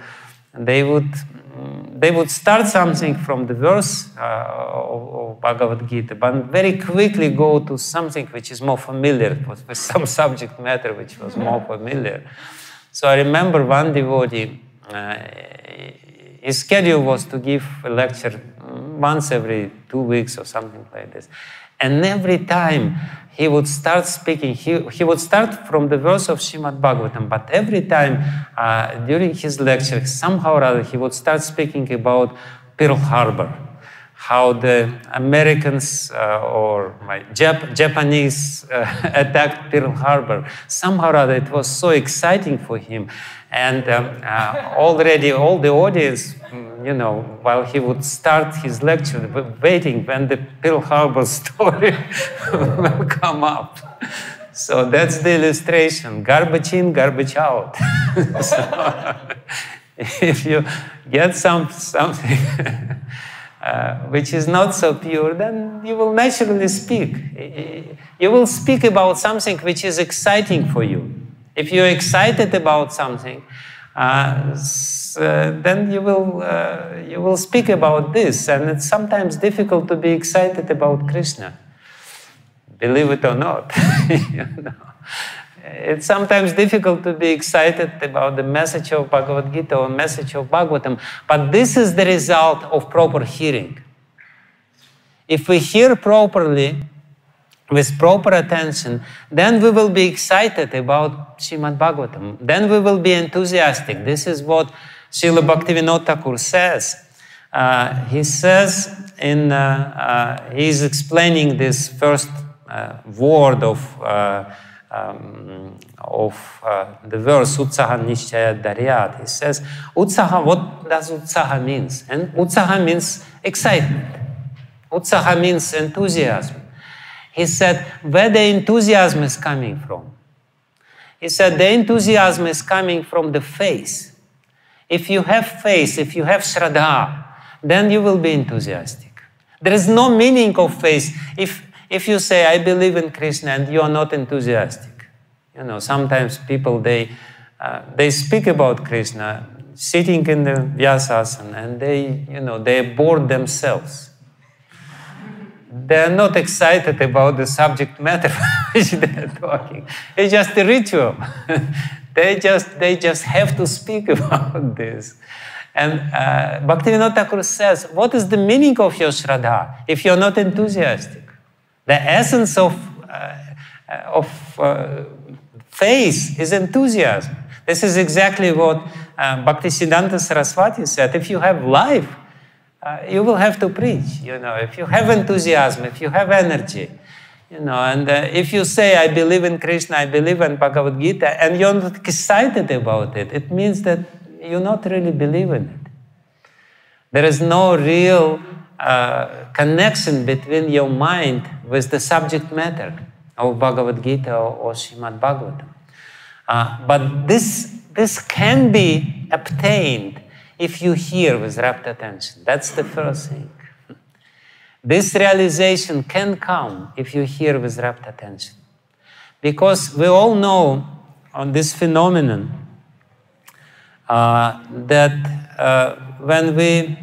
they would start something from the verse of Bhagavad Gita, but very quickly go to something which is more familiar, with some subject matter which was more familiar. So I remember one devotee, his schedule was to give a lecture once every 2 weeks or something like this. And every time he would start speaking, he would start from the verse of Srimad Bhagavatam, but every time during his lecture, somehow or other, he would start speaking about Pearl Harbor, how the Americans or Japanese attacked Pearl Harbor. Somehow or other, it was so exciting for him. And already all the audience, you know, while he would start his lecture, waiting when the Pearl Harbor story will come up. So that's the illustration, garbage in, garbage out. So, if you get something which is not so pure, then you will naturally speak. You will speak about something which is exciting for you. If you're excited about something, then you will speak about this. And it's sometimes difficult to be excited about Krishna, believe it or not. You know, It's sometimes difficult to be excited about the message of Bhagavad Gita or message of Bhagavatam, but this is the result of proper hearing. If we hear properly, with proper attention, then we will be excited about Srimad Bhagavatam. Then we will be enthusiastic. This is what Srila Bhaktivinoda Thakur says. He says, he is explaining this first word of the verse, Utsaha Nishchaya Daryat. He says, Utsaha, what does Utsaha means? And Utsaha means excitement. Utsaha means enthusiasm. He said, where the enthusiasm is coming from? He said, the enthusiasm is coming from the faith. If you have faith, if you have shraddha, then you will be enthusiastic. There is no meaning of faith. If you say, I believe in Krishna, and you are not enthusiastic. You know, sometimes people, they speak about Krishna, sitting in the Vyasasana, and they bored themselves. They are not excited about the subject matter which they are talking. It's just a ritual. they just have to speak about this. And Bhaktivinoda Thakur says, what is the meaning of your shraddha if you are not enthusiastic? The essence of faith is enthusiasm. This is exactly what Bhaktisiddhanta Saraswati said. If you have life, you will have to preach, if you have enthusiasm, if you have energy, and if you say, I believe in Krishna, I believe in Bhagavad Gita, and you're not excited about it, it means that you not really believe in it. There is no real connection between your mind with the subject matter of Bhagavad Gita or Srimad Bhagavatam. But this can be obtained if you hear with rapt attention. That's the first thing. This realization can come if you hear with rapt attention. Because we all know on this phenomenon that when we,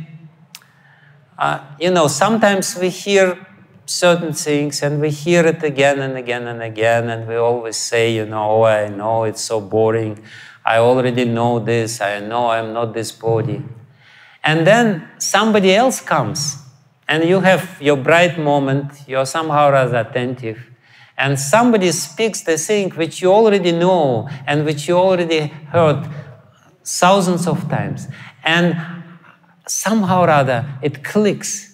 sometimes we hear certain things and we hear it again and again and again, and we always say, oh, I know it's so boring. I already know this, I know I'm not this body. And then somebody else comes and you have your bright moment, you're somehow rather attentive, and somebody speaks the thing which you already know and which you already heard thousands of times. And somehow rather it clicks.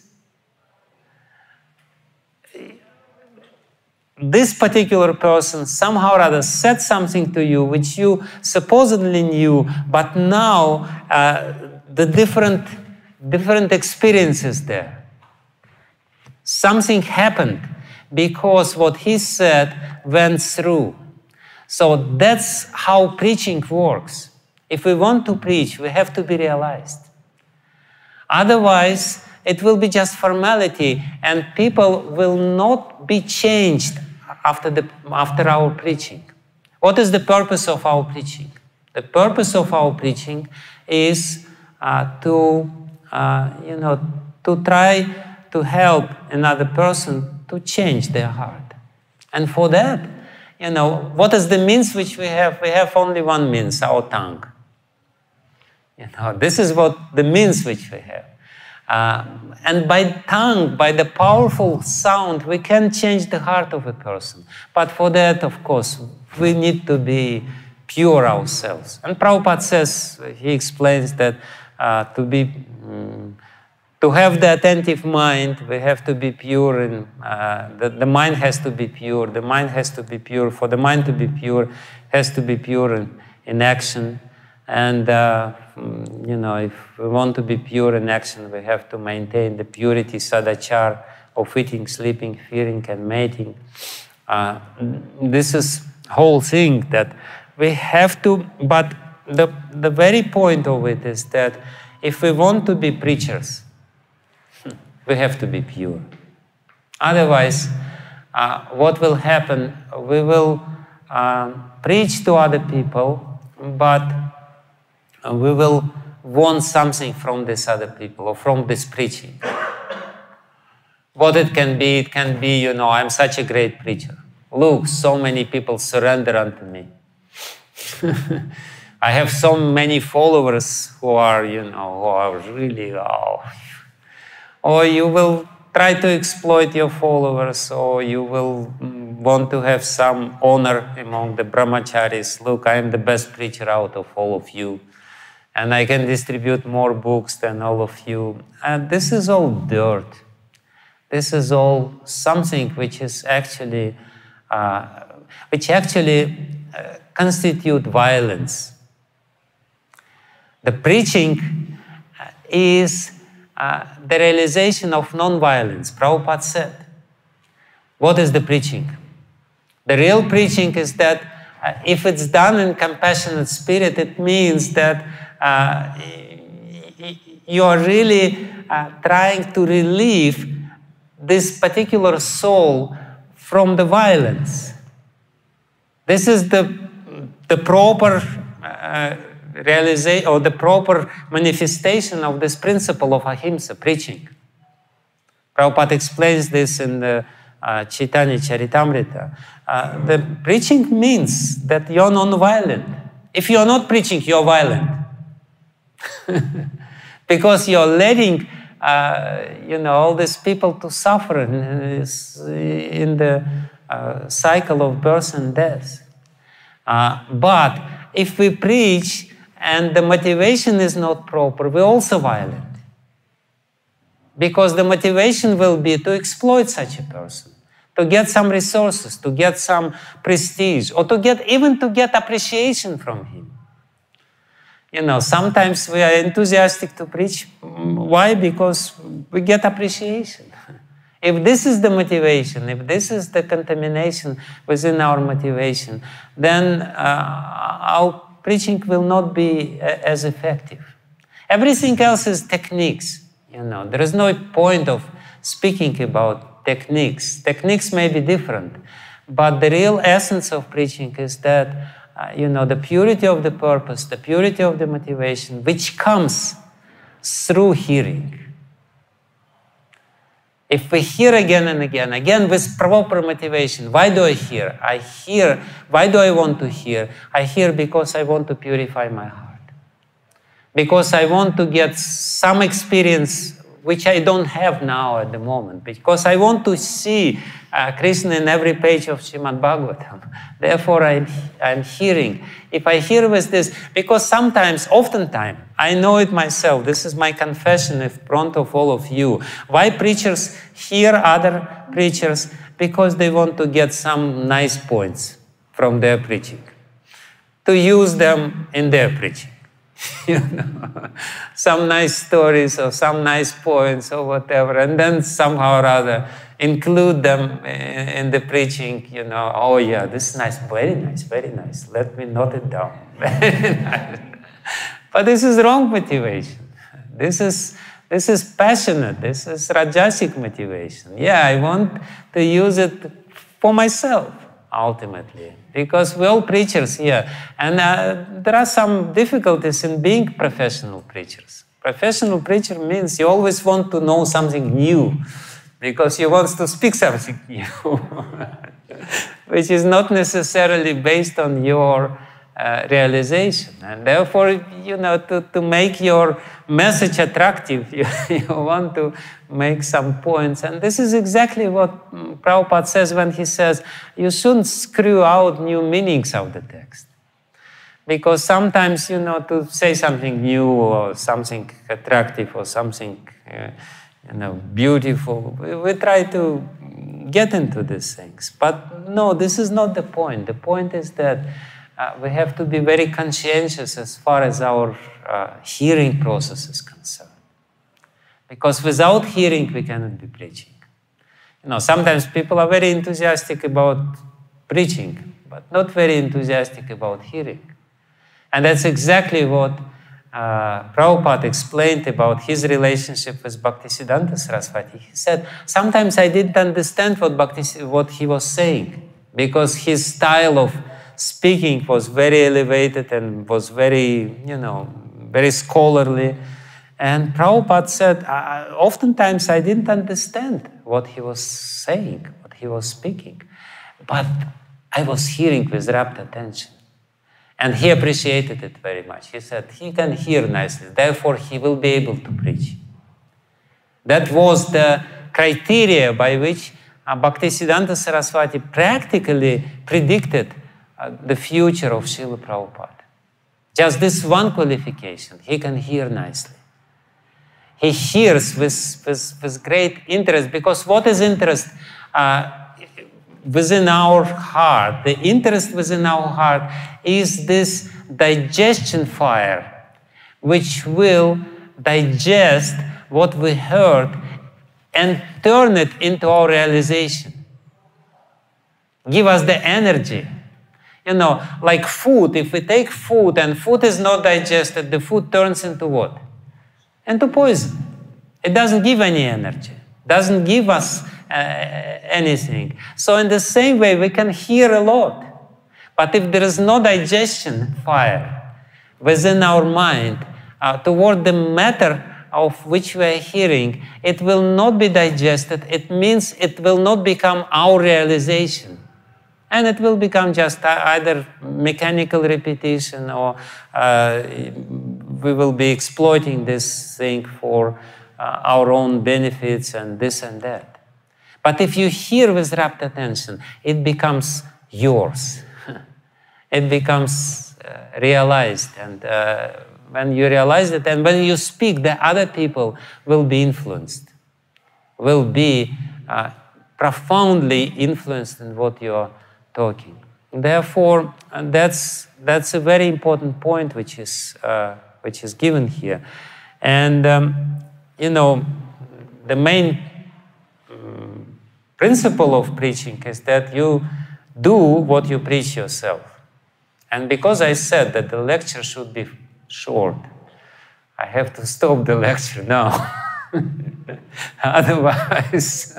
This particular person somehow or other said something to you which you supposedly knew, but now the different experiences there. Something happened because what he said went through. So that's how preaching works. If we want to preach, we have to be realized. Otherwise, it will be just formality, and people will not be changed after our preaching. What is the purpose of our preaching? The purpose of our preaching is to try to help another person to change their heart. And for that, what is the means which we have? We have only one means, our tongue. This is what the means which we have. And by tongue, by the powerful sound, we can change the heart of a person. But for that, of course, we need to be pure ourselves. And Prabhupada says, he explains that to have the attentive mind, we have to be pure, and the mind has to be pure. The mind has to be pure. For the mind to be pure, has to be pure in action. And, if we want to be pure in action, we have to maintain the purity, sadachar, of eating, sleeping, fearing, and mating. This is whole thing that we have to, but the very point of it is that if we want to be preachers, we have to be pure. Otherwise, what will happen? We will preach to other people, but we will want something from these other people or from this preaching. What it can be, I'm such a great preacher. Look, so many people surrender unto me. I have so many followers who are, who are really, or you will try to exploit your followers, or you will want to have some honor among the brahmacharis. Look, I am the best preacher out of all of you, and I can distribute more books than all of you. And this is all dirt. This is all something which is actually, constitute violence. The preaching is the realization of non-violence. Prabhupada said, what is the preaching? The real preaching is that if it's done in compassionate spirit, it means that you are really trying to relieve this particular soul from the violence. This is the proper realization, or the proper manifestation of this principle of ahimsa, preaching. Prabhupada explains this in the Chaitanya Charitamrita. The preaching means that you're non-violent. If you're not preaching, you're violent. Because you're letting all these people to suffer in the cycle of birth and death. But if we preach and the motivation is not proper, we're also violent. Because the motivation will be to exploit such a person, to get some resources, to get some prestige, or to get even to get appreciation from him. Sometimes we are enthusiastic to preach. Why? Because we get appreciation. If this is the motivation, if this is the contamination within our motivation, then our preaching will not be as effective. Everything else is techniques. There is no point of speaking about techniques. Techniques may be different, but the real essence of preaching is that the purity of the purpose, the purity of the motivation, which comes through hearing. If we hear again and again, with proper motivation, why do I hear? I hear, why do I want to hear? I hear because I want to purify my heart. Because I want to get some experience which I don't have now at the moment. Because I want to see Krishna in every page of Srimad Bhagavatam. Therefore, I'm hearing. If I hear with this, because sometimes, oftentimes, I know it myself. This is my confession in front of all of you. Why preachers hear other preachers? Because they want to get some nice points from their preaching, to use them in their preaching. Some nice stories or some nice points or whatever, and then somehow or other include them in the preaching. Oh yeah, this is nice, very nice, very nice. Let me note it down. Very nice. But this is wrong motivation. This is passionate. This is rajasic motivation. Yeah, I want to use it for myself, ultimately, because we're all preachers here. And there are some difficulties in being professional preachers. Professional preacher means you always want to know something new, because you want to speak something new, which is not necessarily based on your realization. And therefore, to make your message attractive, you want to make some points. And this is exactly what Prabhupada says when he says, you shouldn't screw out new meanings of the text. Because sometimes, to say something new or something attractive or something, beautiful, we try to get into these things. But no, this is not the point. The point is that we have to be very conscientious as far as our hearing process is concerned. Because without hearing, we cannot be preaching. Sometimes people are very enthusiastic about preaching, but not very enthusiastic about hearing. And that's exactly what Prabhupada explained about his relationship with Bhaktisiddhanta Saraswati. He said, sometimes I didn't understand what he was saying, because his style of speaking was very elevated and was very, very scholarly. And Prabhupada said, oftentimes I didn't understand what he was saying, what he was speaking. But I was hearing with rapt attention. And he appreciated it very much. He said, he can hear nicely, therefore he will be able to preach. That was the criteria by which Bhaktisiddhanta Saraswati practically predicted the future of Srila Prabhupada. Just this one qualification, he can hear nicely. He hears with great interest, because what is interest? Within our heart, the interest within our heart is this digestion fire which will digest what we heard and turn it into our realization. Give us the energy. You know, like food, if we take food and food is not digested, the food turns into what? Into poison. It doesn't give any energy, doesn't give us anything. So in the same way, we can hear a lot. But if there is no digestion fire within our mind toward the matter of which we are hearing, it will not be digested. It means it will not become our realization. And it will become just either mechanical repetition, or we will be exploiting this thing for our own benefits and this and that. But if you hear with rapt attention, it becomes yours. It becomes realized. And when you realize it, and when you speak, the other people will be influenced, will be profoundly influenced in what you are talking. Therefore, and that's a very important point which is given here. And you know, the main principle of preaching is that you do what you preach yourself. And because I said that the lecture should be short, I have to stop the lecture now. Otherwise,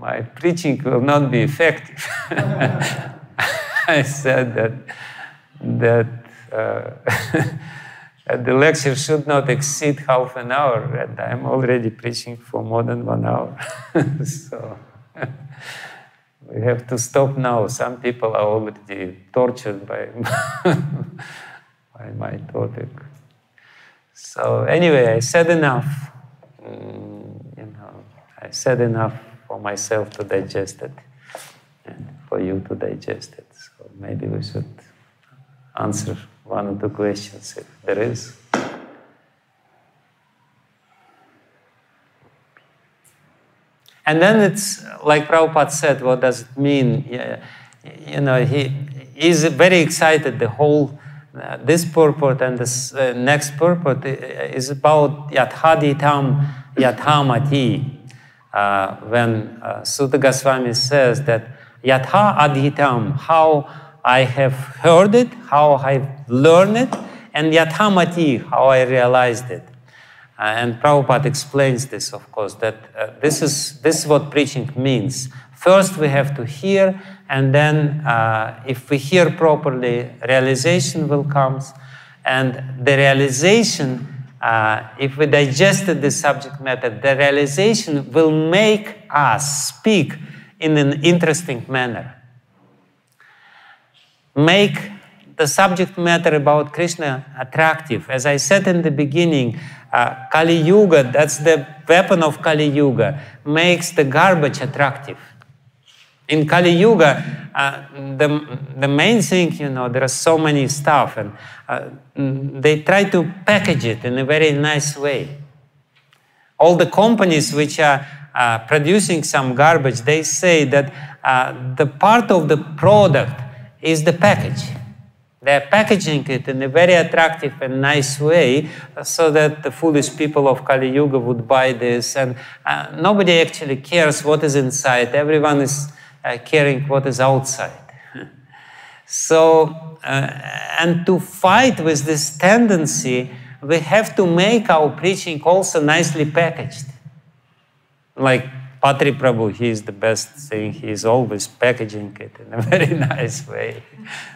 my preaching will not be effective. I said that the lecture should not exceed half an hour, and I'm already preaching for more than 1 hour. So we have to stop now. Some people are already tortured by, by my topic. So anyway, I said enough. You know, I said enough for myself to digest it, and for you to digest it. So maybe we should answer one or two questions, if there is. And then it's like Prabhupada said, what does it mean? You know, he is very excited. The whole this purport and this next purport is about yadhaditam yadhamati. When Sutta Goswami says that yadha adhitam, how I have heard it, how I've learned it, and yadhamati, how I realized it. And Prabhupada explains this, of course, that this is what preaching means. First we have to hear, and then if we hear properly, realization will come. And the realization, if we digested the subject matter, the realization will make us speak in an interesting manner. Make the subject matter about Krishna attractive. As I said in the beginning, Kali Yuga, that's the weapon of Kali Yuga, makes the garbage attractive. In Kali Yuga, the main thing, you know, there are so many stuff, and they try to package it in a very nice way. All the companies which are producing some garbage, they say that the part of the product is the package. They're packaging it in a very attractive and nice way, so that the foolish people of Kali Yuga would buy this, and nobody actually cares what is inside. Everyone is caring what is outside. So, and to fight with this tendency, we have to make our preaching also nicely packaged. Like Patri Prabhu, he is the best thing. He is always packaging it in a very nice way.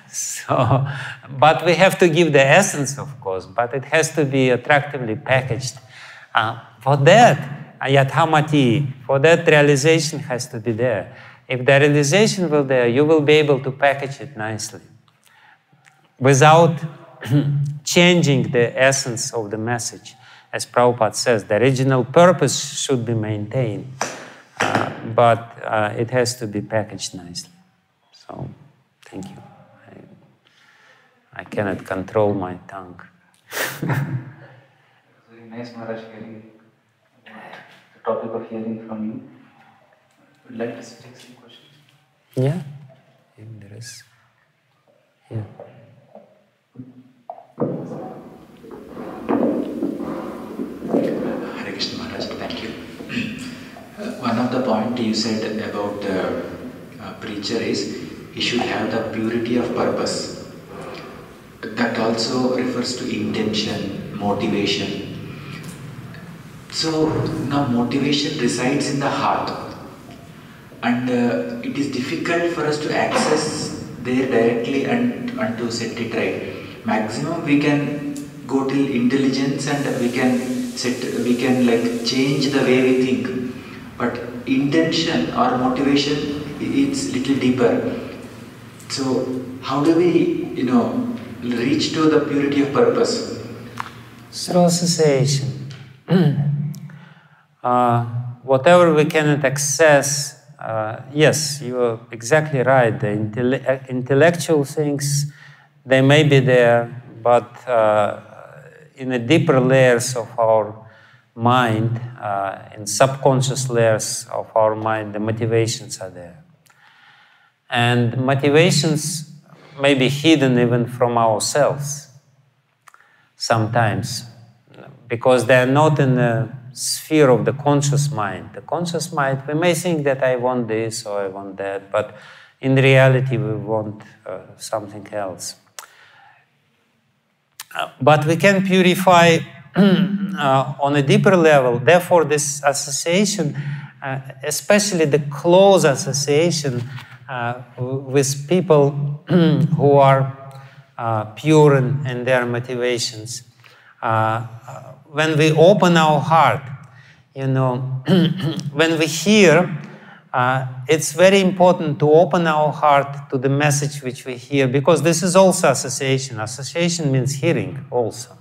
So, but we have to give the essence, of course, but it has to be attractively packaged. For that, yadhamati, for that realization has to be there. If the realization will there, you will be able to package it nicely without changing the essence of the message. As Prabhupada says, the original purpose should be maintained, but it has to be packaged nicely. So, thank you. I cannot control my tongue. Nice, Maharaj, hearing the topic of hearing from you. Would like to take some questions? Yeah, if there is. Yeah. Hare Krishna Maharaj, thank you. One of the points you said about the preacher is he should have the purity of purpose. That also refers to intention, motivation. So now motivation resides in the heart, and it is difficult for us to access there directly and to set it right. Maximum we can go till intelligence and we can like change the way we think. But intention or motivation, it's little deeper. So how do we, you know, reach to the purity of purpose? Through association. Whatever we cannot access, yes, you are exactly right. The intellectual things, they may be there, but in the deeper layers of our mind, in subconscious layers of our mind, the motivations are there. And motivations may be hidden even from ourselves sometimes, because they are not in the sphere of the conscious mind. The conscious mind, we may think that I want this or I want that, but in reality we want something else. But we can purify on a deeper level. Therefore, this association, especially the close association, with people who are pure in their motivations. When we open our heart, you know, when we hear, it's very important to open our heart to the message which we hear, because this is also association. Association means hearing also.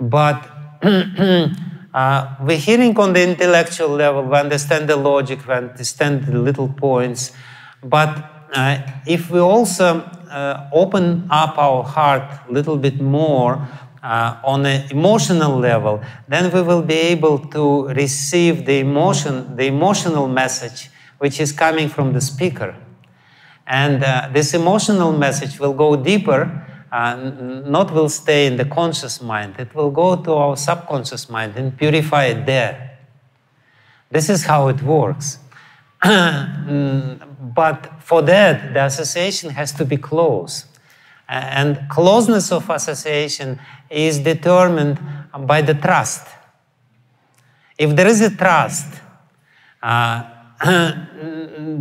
But we're hearing on the intellectual level, we understand the logic, we understand the little points. But if we also open up our heart a little bit more on an emotional level, then we will be able to receive the emotional message which is coming from the speaker. And this emotional message will go deeper, not will stay in the conscious mind. It will go to our subconscious mind and purify it there. This is how it works. But for that, the association has to be close. And closeness of association is determined by the trust. If there is a trust, then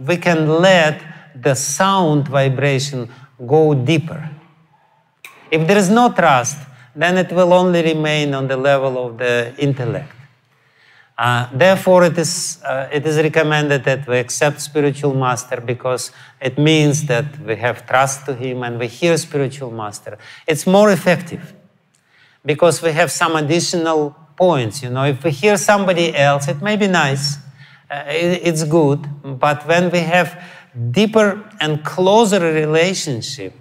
we can let the sound vibration go deeper. If there is no trust, then it will only remain on the level of the intellect. Therefore, it is recommended that we accept spiritual master, because it means that we have trust to him and we hear spiritual master. It's more effective because we have some additional points. You know, if we hear somebody else, it may be nice, it's good, but when we have deeper and closer relationship,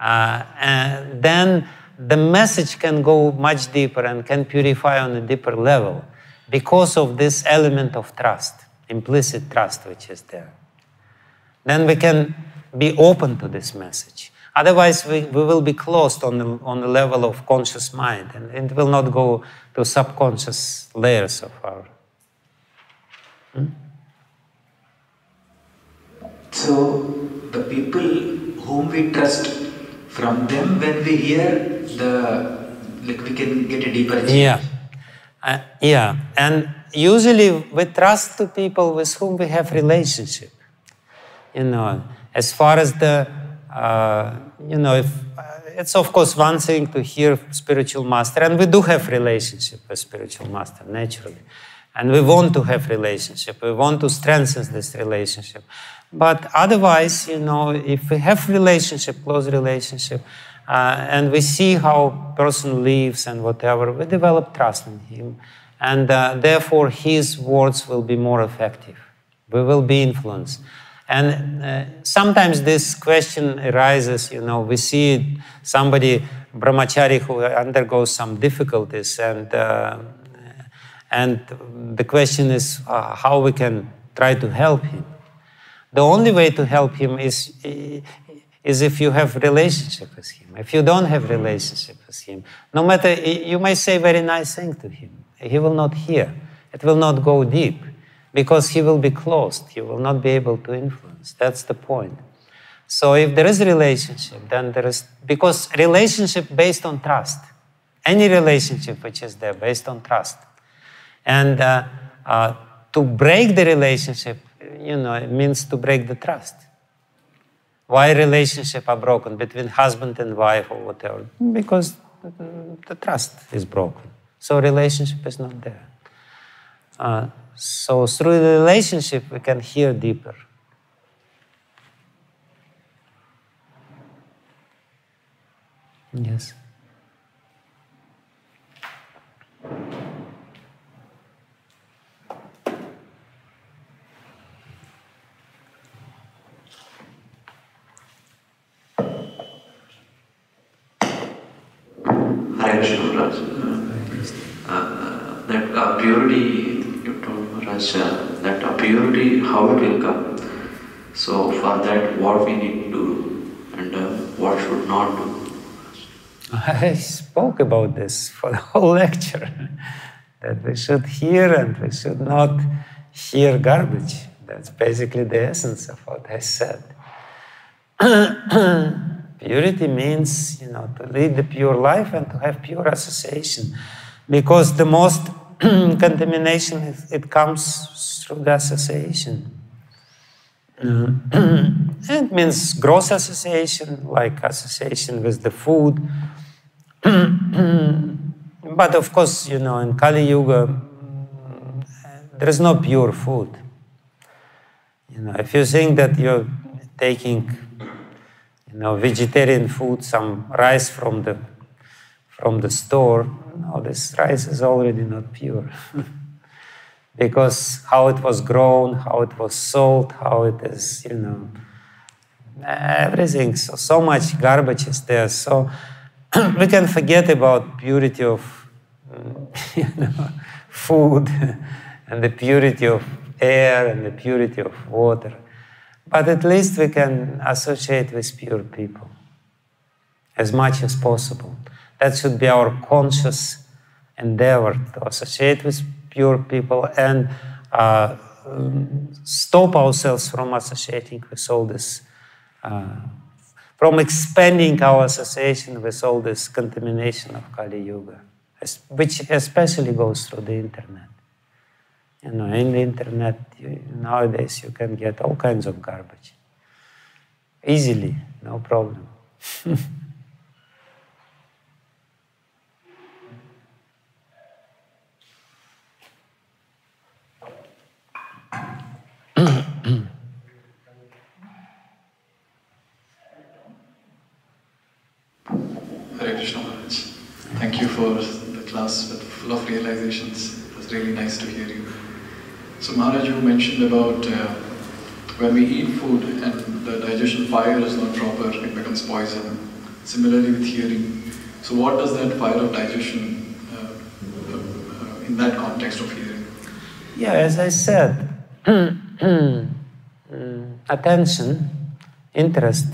then the message can go much deeper and can purify on a deeper level, because of this element of trust, implicit trust which is there. Then we can be open to this message. Otherwise, we will be closed on the level of conscious mind, and it will not go to subconscious layers of our... So, the people whom we trust, from them when we hear, we can get a deeper change. Yeah. And usually we trust to people with whom we have relationship. You know, as far as the, you know, it's of course one thing to hear spiritual master, and we do have relationship with spiritual master, naturally. and we want to have relationship, we want to strengthen this relationship. But otherwise, you know, if we have relationship, close relationship, and we see how person lives and whatever, we develop trust in him. And therefore, his words will be more effective. We will be influenced. And sometimes this question arises, you know, we see somebody, brahmachari, who undergoes some difficulties, and the question is how we can try to help him. The only way to help him is if you have relationship with him. If you don't have relationship with him, no matter, you may say very nice thing to him. He will not hear. It will not go deep because he will be closed. He will not be able to influence. That's the point. So if there is a relationship, then there is... Because relationship based on trust. Any relationship which is there based on trust. And to break the relationship, you know, it means to break the trust. Why relationships are broken between husband and wife or whatever? Because the trust is broken. So relationship is not there. So through the relationship, we can hear deeper. Yes. That purity, you told Maharaj, that purity, how it will come. So for that, what we need to do and what should not do. I spoke about this for the whole lecture, that we should hear and we should not hear garbage. That's basically the essence of what I said. Purity means, you know, to lead the pure life and to have pure association. Because the most contamination, it comes through the association. It means gross association, like association with the food. But of course, you know, in Kali Yuga, there is no pure food. You know, if you think that you're taking, you know, vegetarian food, some rice from the store, no, this rice is already not pure. Because how it was grown, how it was sold, how it is, you know, everything. So much garbage is there. So we can forget about purity of, you know, food and the purity of air and the purity of water. But at least we can associate with pure people as much as possible. That should be our conscious endeavor, to associate with pure people and stop ourselves from associating with all this, from expanding our association with all this contamination of Kali Yuga, which especially goes through the internet. You know, in the internet, nowadays you can get all kinds of garbage. Easily, no problem. Hare Krishna Maharaj, thank you for the class full of realizations. It was really nice to hear you. So Maharaj, you mentioned about when we eat food and the digestion fire is not proper, it becomes poison. Similarly with hearing. So what does that fire of digestion in that context of hearing? Yeah, as I said, attention, interest.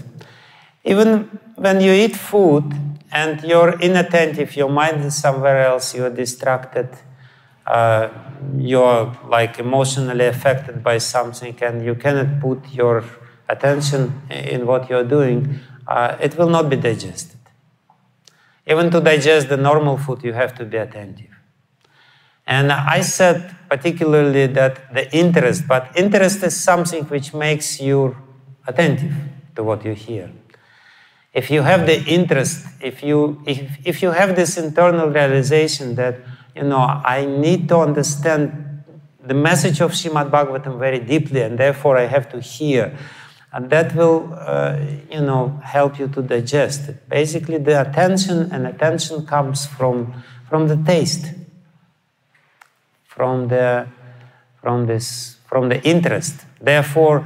Even when you eat food and you're inattentive, your mind is somewhere else, you're distracted, you're like emotionally affected by something and you cannot put your attention in what you're doing, it will not be digested. Even to digest the normal food, you have to be attentive. And I said particularly that the interest, but interest is something which makes you attentive to what you hear. If you have the interest, if you have this internal realization that, you know, I need to understand the message of Srimad Bhagavatam very deeply, and therefore I have to hear. And that will, you know, help you to digest it. Basically, the attention comes from the taste, from the interest. Therefore,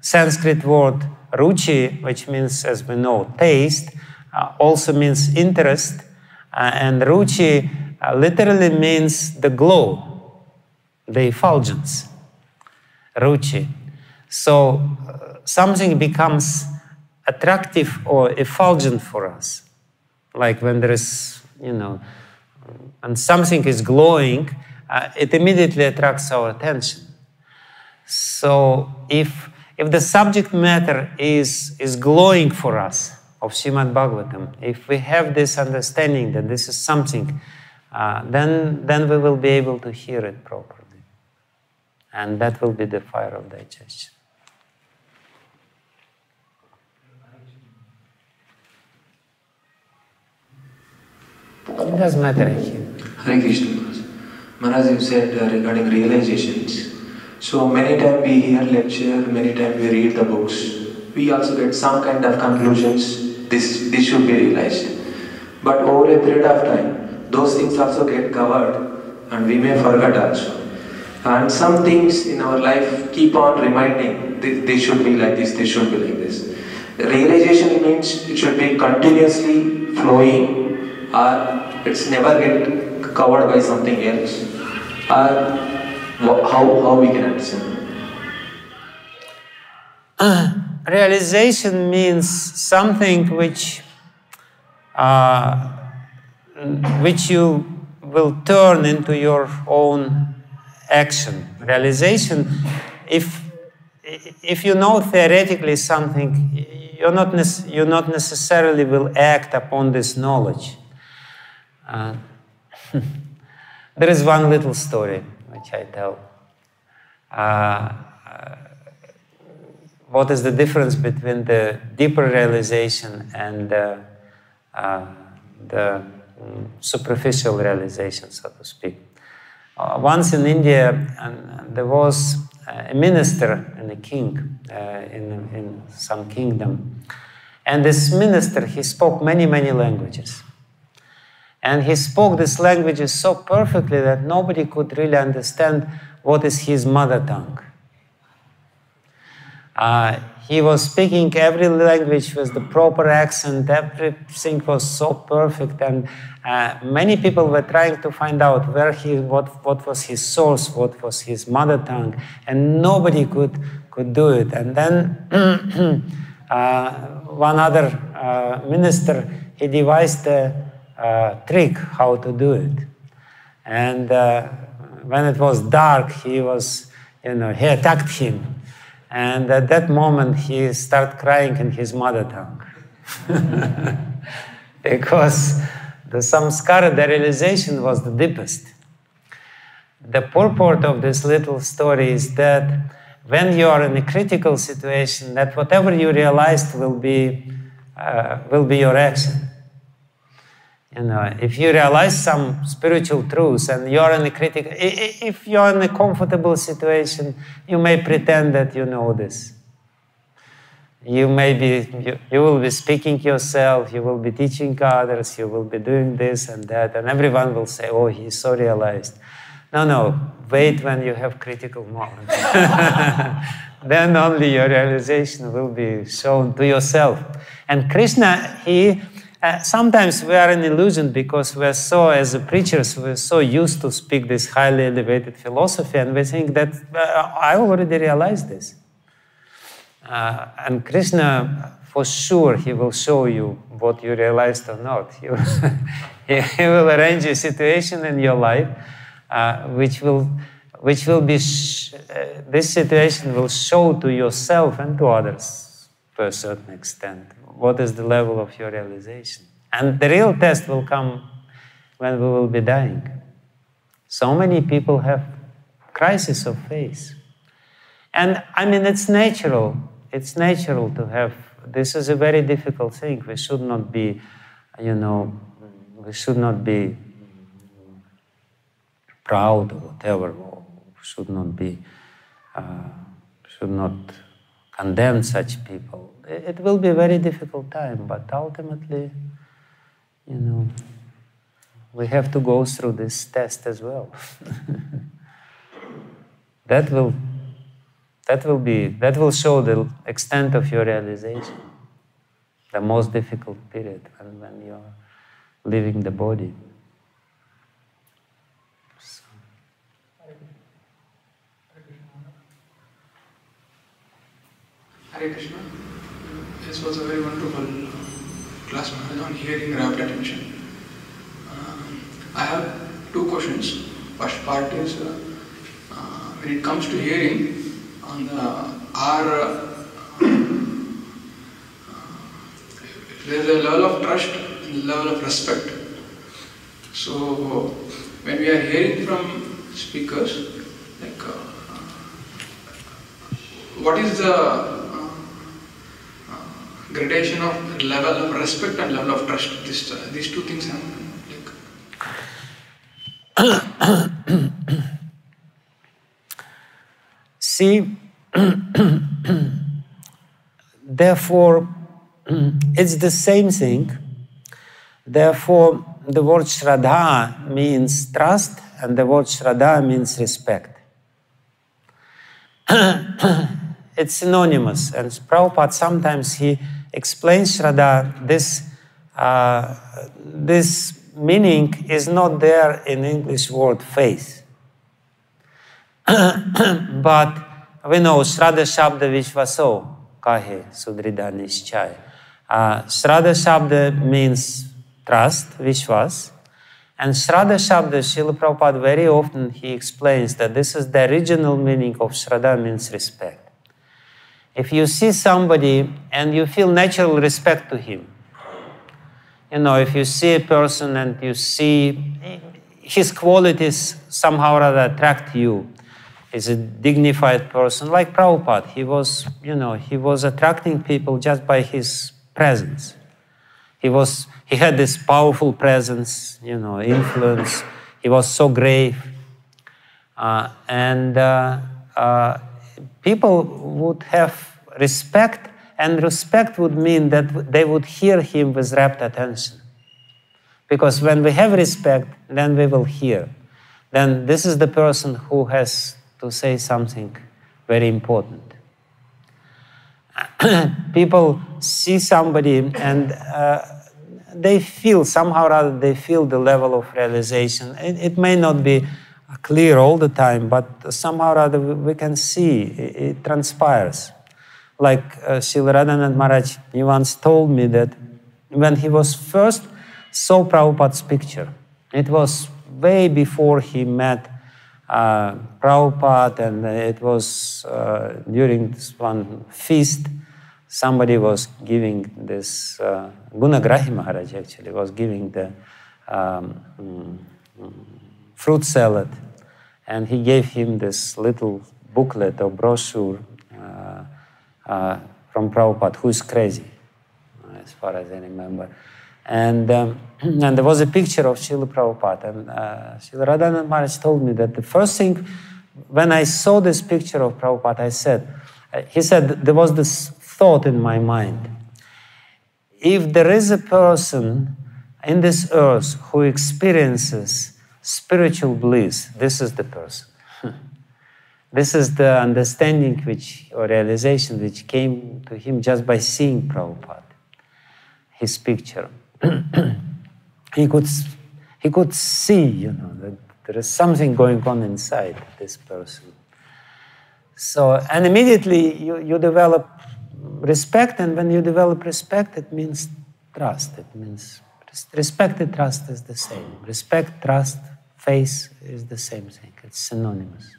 Sanskrit word ruchi, which means, as we know, taste, also means interest, and ruchi literally means the glow, the effulgence, ruchi. So something becomes attractive or effulgent for us, like when there is, you know, and something is glowing, it immediately attracts our attention. So if the subject matter is glowing for us of Srimad Bhagavatam, if we have this understanding that this is something, then we will be able to hear it properly. And that will be the fire of digestion. It doesn't matter here. Hare Krishna. Maharaj, you said regarding realizations. So many times we hear lecture, many times we read the books. We also get some kind of conclusions, this should be realized. But over a period of time, those things also get covered and we may forget also. And some things in our life keep on reminding, this should be like this, this should be like this. Realization means it should be continuously flowing, or it's never get covered by something else, or how we can understand? Realization means something which you will turn into your own action. Realization, if you know theoretically something, you're not necessarily will act upon this knowledge. There is one little story which I tell. What is the difference between the deeper realization and the superficial realization, so to speak? Once in India, there was a minister and a king in some kingdom. And this minister, he spoke many, many languages. And he spoke these languages so perfectly that nobody could really understand what is his mother tongue. He was speaking every language with the proper accent, everything was so perfect, and many people were trying to find out what was his source, what was his mother tongue, and nobody could do it. And then one other minister, he devised a trick how to do it. And when it was dark, he attacked him. And at that moment, he started crying in his mother tongue. Because the samskara, the realization was the deepest. The purport of this little story is that when you are in a critical situation, that whatever you realized will be your action. You know, if you realize some spiritual truths and you are in a critical, if you are in a comfortable situation, you may pretend that you know this. You will be speaking yourself, you will be teaching others, you will be doing this and that, and everyone will say, "Oh, he's so realized." No, wait when you have critical moment. Then only your realization will be shown to yourself. And Krishna, sometimes we are an illusion because we are so, as preachers, we are so used to speak this highly elevated philosophy, and we think that I already realized this. And Krishna, for sure, he will show you what you realized or not. He will arrange a situation in your life, this situation will show to yourself and to others to a certain extent. What is the level of your realization? And the real test will come when we will be dying. So many people have crisis of faith. And I mean, it's natural to have, this is a very difficult thing. We should not be, proud or whatever, or should not condemn such people. It will be a very difficult time, but ultimately, you know, we have to go through this test as well. That will show the extent of your realization. The most difficult period when you're leaving the body. So. Hare Krishna. This was a very wonderful class on hearing rapt attention. I have two questions. First part is when it comes to hearing, on there's a level of trust and a level of respect. So when we are hearing from speakers, like what is the gradation of level of respect and level of trust? These two things happen. Like see, therefore, it's the same thing. Therefore, the word Shraddha means trust, and the word Shraddha means respect. It's synonymous, and Prabhupada sometimes he explains Shraddha. This meaning is not there in English word faith. But we know Shraddha Shabda Vishvaso Kahe Sudrida Nishchaya. Shraddha Shabda means trust, Vishvas. And Shraddha Shabda, Srila Prabhupada very often he explains that this is the original meaning of Shraddha means respect. If you see somebody and you feel natural respect to him, you know, if you see a person and you see his qualities somehow or other attract you, is a dignified person, like Prabhupada. He was, you know, he was attracting people just by his presence. He had this powerful presence, you know, influence. He was so grave. People would have respect, and respect would mean that they would hear him with rapt attention. Because when we have respect, then we will hear. Then this is the person who has to say something very important. People see somebody and they feel, somehow or other, they feel the level of realization. It may not be clear all the time, but somehow or other we can see, it transpires. Like Srila Radhanand Maharaj, he once told me that when he was first saw Prabhupada's picture, it was way before he met Prabhupada, and it was during this one feast, somebody was giving this, Gunagrahi Maharaj actually was giving the fruit salad, and he gave him this little booklet or brochure from Prabhupada, Who is Crazy, as far as I remember. And there was a picture of Srila Prabhupada, and Srila Radhanand Maharaj told me that the first thing, when I saw this picture of Prabhupada, he said, there was this thought in my mind. If there is a person in this earth who experiences spiritual bliss, this is the person. This is the understanding or realization which came to him just by seeing Prabhupada, his picture. He could see, you know, that there is something going on inside this person. So, and immediately you develop respect, and when you develop respect, it means trust. It means respect and trust is the same. Respect, trust, faith is the same thing. It's synonymous.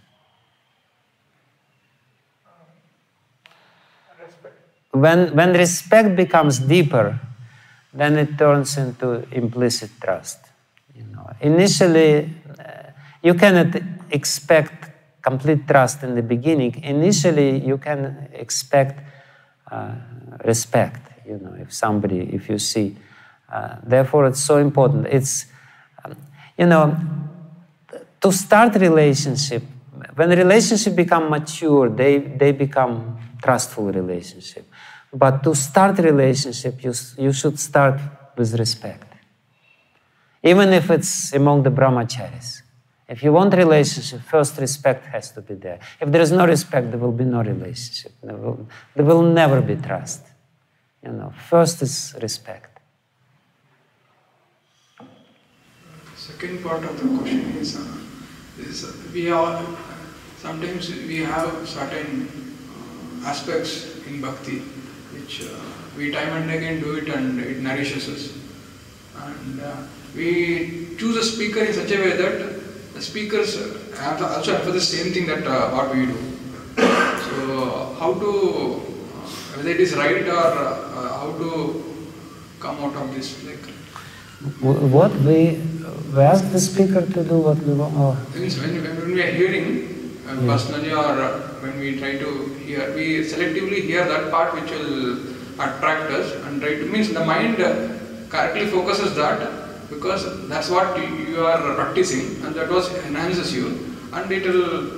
When respect becomes deeper, then it turns into implicit trust. You know, initially, you cannot expect complete trust in the beginning. Initially, you can expect respect. You know, if you see, therefore, it's so important. It's, you know, to start relationship. When relationship become mature, they become trustful relationship. But to start relationship, you should start with respect. Even if it's among the brahmacharis. If you want relationship, first respect has to be there. If there is no respect, there will be no relationship. There will never be trust. You know, first is respect. Second part of the question is, sometimes we have certain aspects in bhakti which we time and again do it and it nourishes us. And we choose a speaker in such a way that the speakers have also for the same thing that what we do. So how to, whether it is right or how to come out of this? Like what we ask the speaker to do what we want. Oh. When we are hearing personally, or when we try to hear, we selectively hear that part which will attract us and try to, means the mind correctly focuses that, because that's what you are practicing and that was enhances you, and it will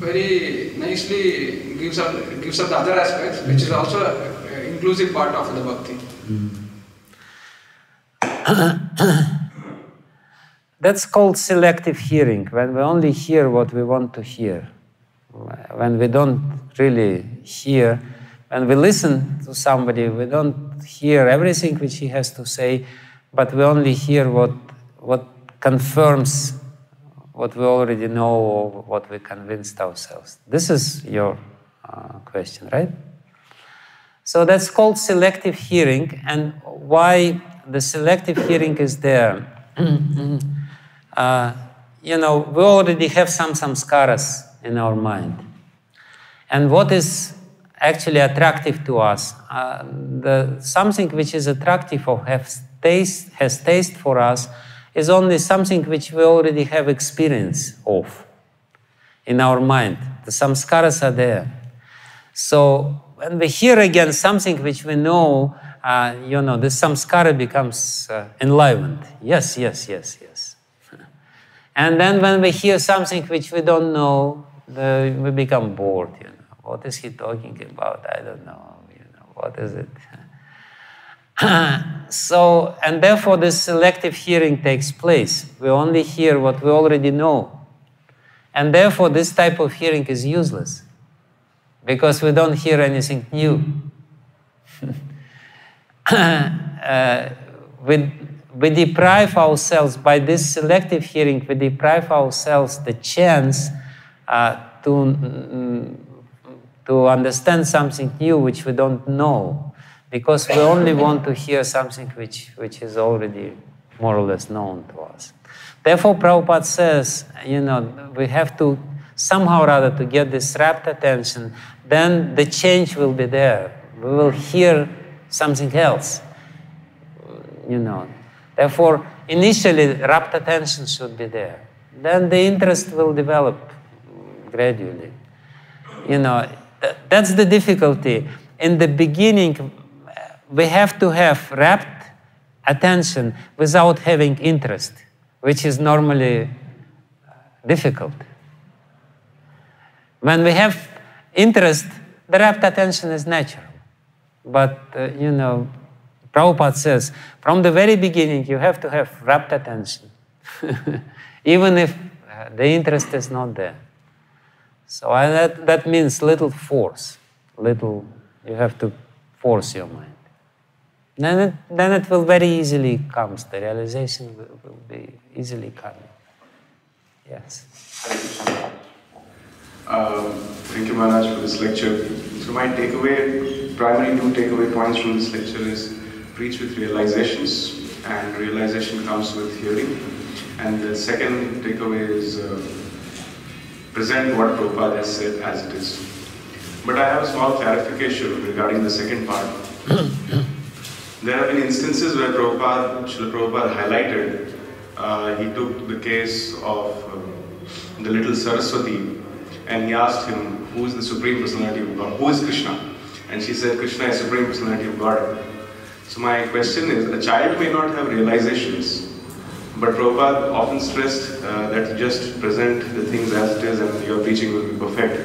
very nicely gives up the other aspects, which is also an inclusive part of the bhakti. That's called selective hearing, when we only hear what we want to hear. When we don't really hear, when we listen to somebody, we don't hear everything which he has to say, but we only hear what confirms what we already know or what we convinced ourselves. This is your question, right? So that's called selective hearing, and why the selective hearing is there. You know, we already have some samskaras in our mind. And what is actually attractive to us? Something which is attractive or has taste for us is only something which we already have experience of in our mind. The samskaras are there. So when we hear again something which we know, you know, the samskara becomes enlivened. Yes, yes, yes, yes. And then when we hear something which we don't know, we become bored. You know, what is he talking about? I don't know. You know, what is it? So, and therefore this selective hearing takes place. We only hear what we already know. And therefore this type of hearing is useless, because we don't hear anything new. We deprive ourselves, by this selective hearing, we deprive ourselves the chance to understand something new which we don't know. Because we only want to hear something which is already more or less known to us. Therefore, Prabhupada says, you know, we have to somehow or other to get this rapt attention, then the change will be there. We will hear something else, you know. Therefore, initially, rapt attention should be there. Then the interest will develop gradually. You know, that's the difficulty. In the beginning, we have to have rapt attention without having interest, which is normally difficult. When we have interest, the rapt attention is natural. But, you know, Prabhupada says, from the very beginning, you have to have rapt attention, even if the interest is not there. So that means little force, little, you have to force your mind. Then it will very easily come. The realization will be easily coming. Yes. Thank you, Maharaj, for this lecture. So my takeaway, primary two takeaway points from this lecture is preach with realizations, and realization comes with hearing. And the second takeaway is present what Prabhupada has said as it is. But I have a small clarification regarding the second part. There have been instances where Srila Prabhupada highlighted, he took the case of the little Saraswati, and he asked him, who is the Supreme Personality of God? Who is Krishna? And she said, Krishna is Supreme Personality of God. So my question is, a child may not have realizations, But Prabhupada often stressed that you just present the things as it is and your preaching will be perfect.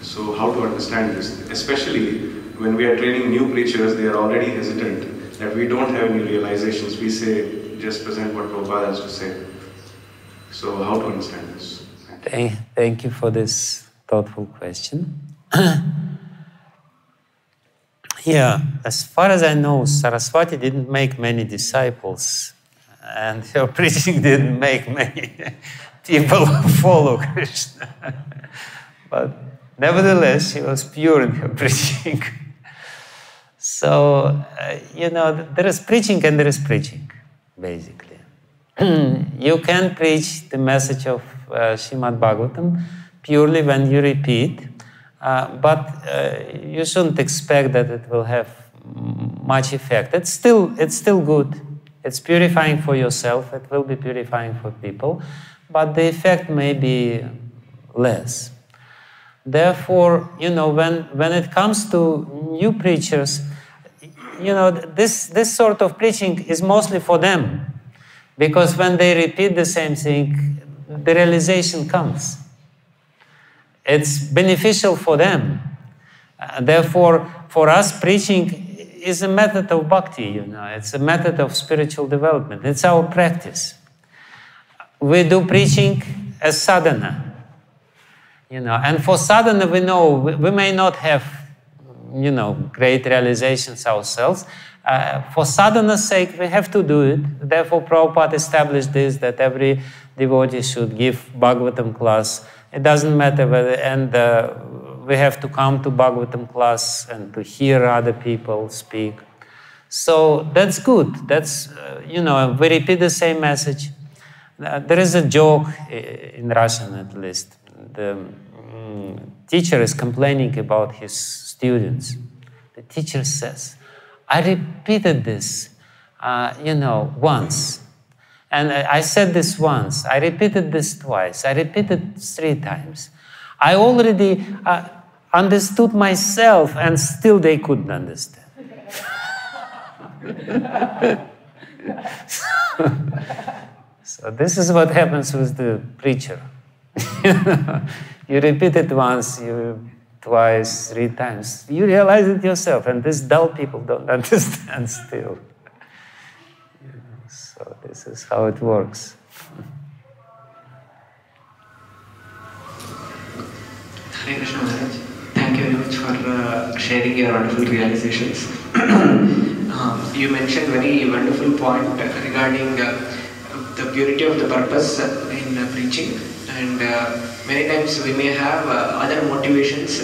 So how to understand this? Especially when we are training new preachers, they are already hesitant that we don't have any realizations. We say, just present what Prabhupada has to say. So how to understand this? Thank you for this thoughtful question. Yeah, as far as I know, Saraswati didn't make many disciples, and her preaching didn't make many people follow Krishna. But nevertheless, she was pure in her preaching. So, you know, there is preaching and there is preaching, basically. You can preach the message of Srimad Bhagavatam purely when you repeat, but you shouldn't expect that it will have much effect. It's still good. It's purifying for yourself. It will be purifying for people, but the effect may be less. Therefore, you know, when it comes to new preachers, you know, this sort of preaching is mostly for them, because when they repeat the same thing, the realization comes. It's beneficial for them. Therefore, for us, preaching is a method of bhakti, you know. It's a method of spiritual development. It's our practice. We do preaching as sadhana, you know. And for sadhana, we know we may not have, you know, great realizations ourselves. For sadhana's sake, we have to do it. Therefore, Prabhupada established this, that every devotee should give Bhagavatam class. It doesn't matter whether, and we have to come to Bhagavatam class and to hear other people speak. So that's good. That's, you know, we repeat the same message. There is a joke in Russian, at least. The teacher is complaining about his students. The teacher says, I repeated this, you know, once. And I said this once. I repeated this twice. I repeated 3 times. I already understood myself, and still they couldn't understand. So this is what happens with the preacher. You repeat it once, twice, 3 times. You realize it yourself, and these dull people don't understand still. So this is how it works. Hare Krishna Maharaj, thank you very much for sharing your wonderful realizations. You mentioned very wonderful point regarding the purity of the purpose in preaching, and many times we may have other motivations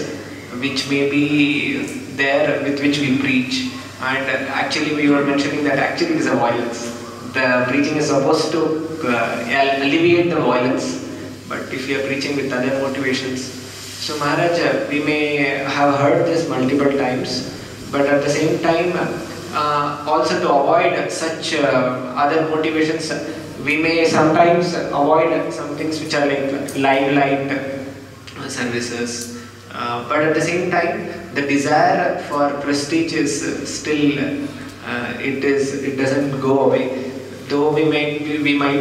which may be there with which we preach, and actually we were mentioning that actually it is a violence. The preaching is supposed to alleviate the violence, but if you are preaching with other motivations, so Maharaj, we may have heard this multiple times, but at the same time, also to avoid such other motivations, we may sometimes avoid some things which are like limelight services, but at the same time, the desire for prestige is still, it doesn't go away. Though we may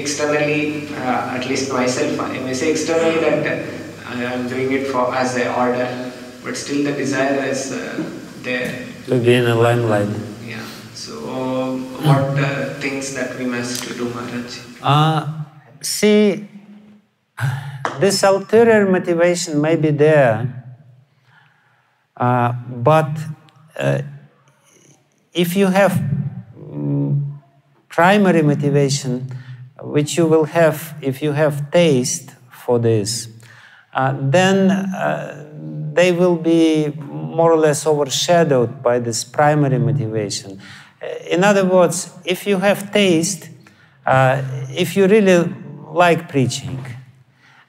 externally, at least myself, I may say externally that I am doing it for as an order, but still the desire is there. To be in a limelight. Yeah. So what things that we must do, Maharaj? See, this ulterior motivation may be there, but if you have primary motivation, which you will have if you have taste for this, then they will be more or less overshadowed by this primary motivation. In other words, if you have taste, if you really like preaching,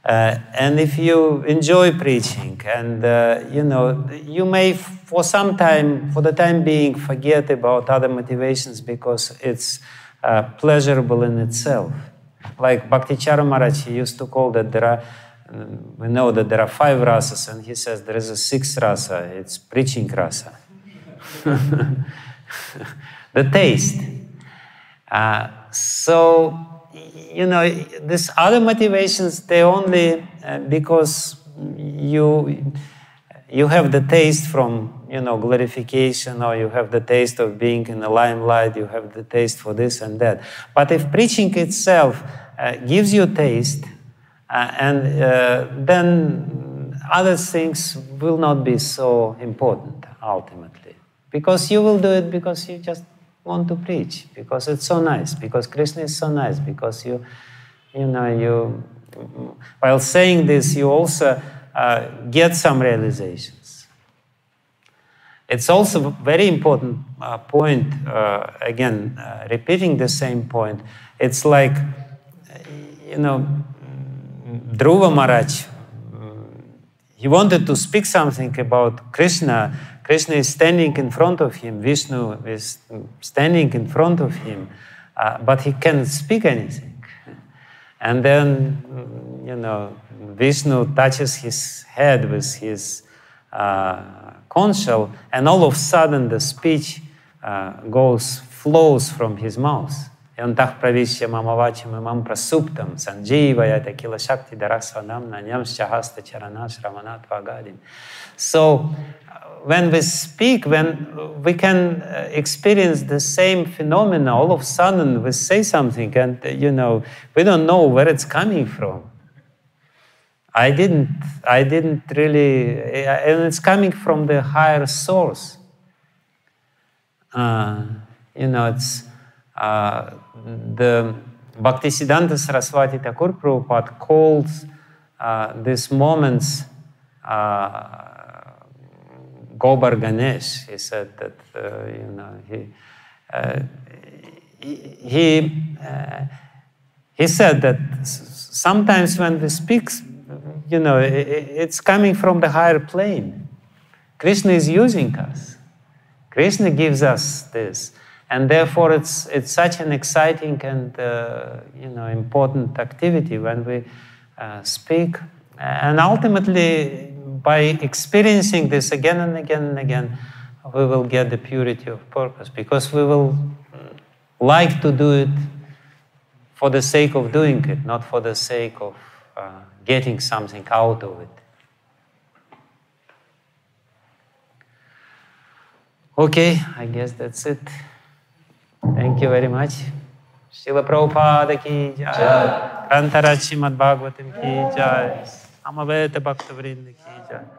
and if you enjoy preaching, and you know, you may for the time being forget about other motivations because it's pleasurable in itself. Like Bhaktachara Maharaj, he used to call that there are, we know that there are 5 rasas, and he says there is a 6th rasa, it's preaching rasa. The taste. So, you know, these other motivations, they only because you have the taste from, you know, glorification, or you have the taste of being in the limelight, you have the taste for this and that. But if preaching itself gives you taste, then other things will not be so important ultimately. Because you will do it because you just want to preach, because it's so nice, because Krishna is so nice, because you know, while saying this, you also get some realizations. It's also a very important point, again, repeating the same point. It's like, you know, Dhruva Maharaj, he wanted to speak something about Krishna. Krishna is standing in front of him, Vishnu is standing in front of him, but he can't speak anything. And then, you know, Vishnu touches his head with his conch shell, and all of a sudden the speech flows from his mouth. Yantah pravishya mama vacham imam prasuptam sanjivayata kila shakti darasvanam nanyam shahasta charanash ramanatva agadim. So, when we speak, when we can experience the same phenomena, all of a sudden we say something and, you know, we don't know where it's coming from. I didn't really, and it's coming from the higher source. You know, it's the Bhaktisiddhanta Saraswati Thakur Prabhupada calls these moments Gobar Ganesh. He said that, you know, he said that sometimes when we speak, you know, it's coming from the higher plane. Krishna is using us. Krishna gives us this, and therefore it's such an exciting and you know, important activity when we speak, and ultimately, by experiencing this again and again and again, we will get the purity of purpose, because we will like to do it for the sake of doing it, not for the sake of getting something out of it. Okay, I guess that's it. Thank you very much. Śrīla Prabhupada ki jai, Grantha Raj Śrīmad Bhagavatam ki jai, Amaveta Bhaktavrinda ki jai.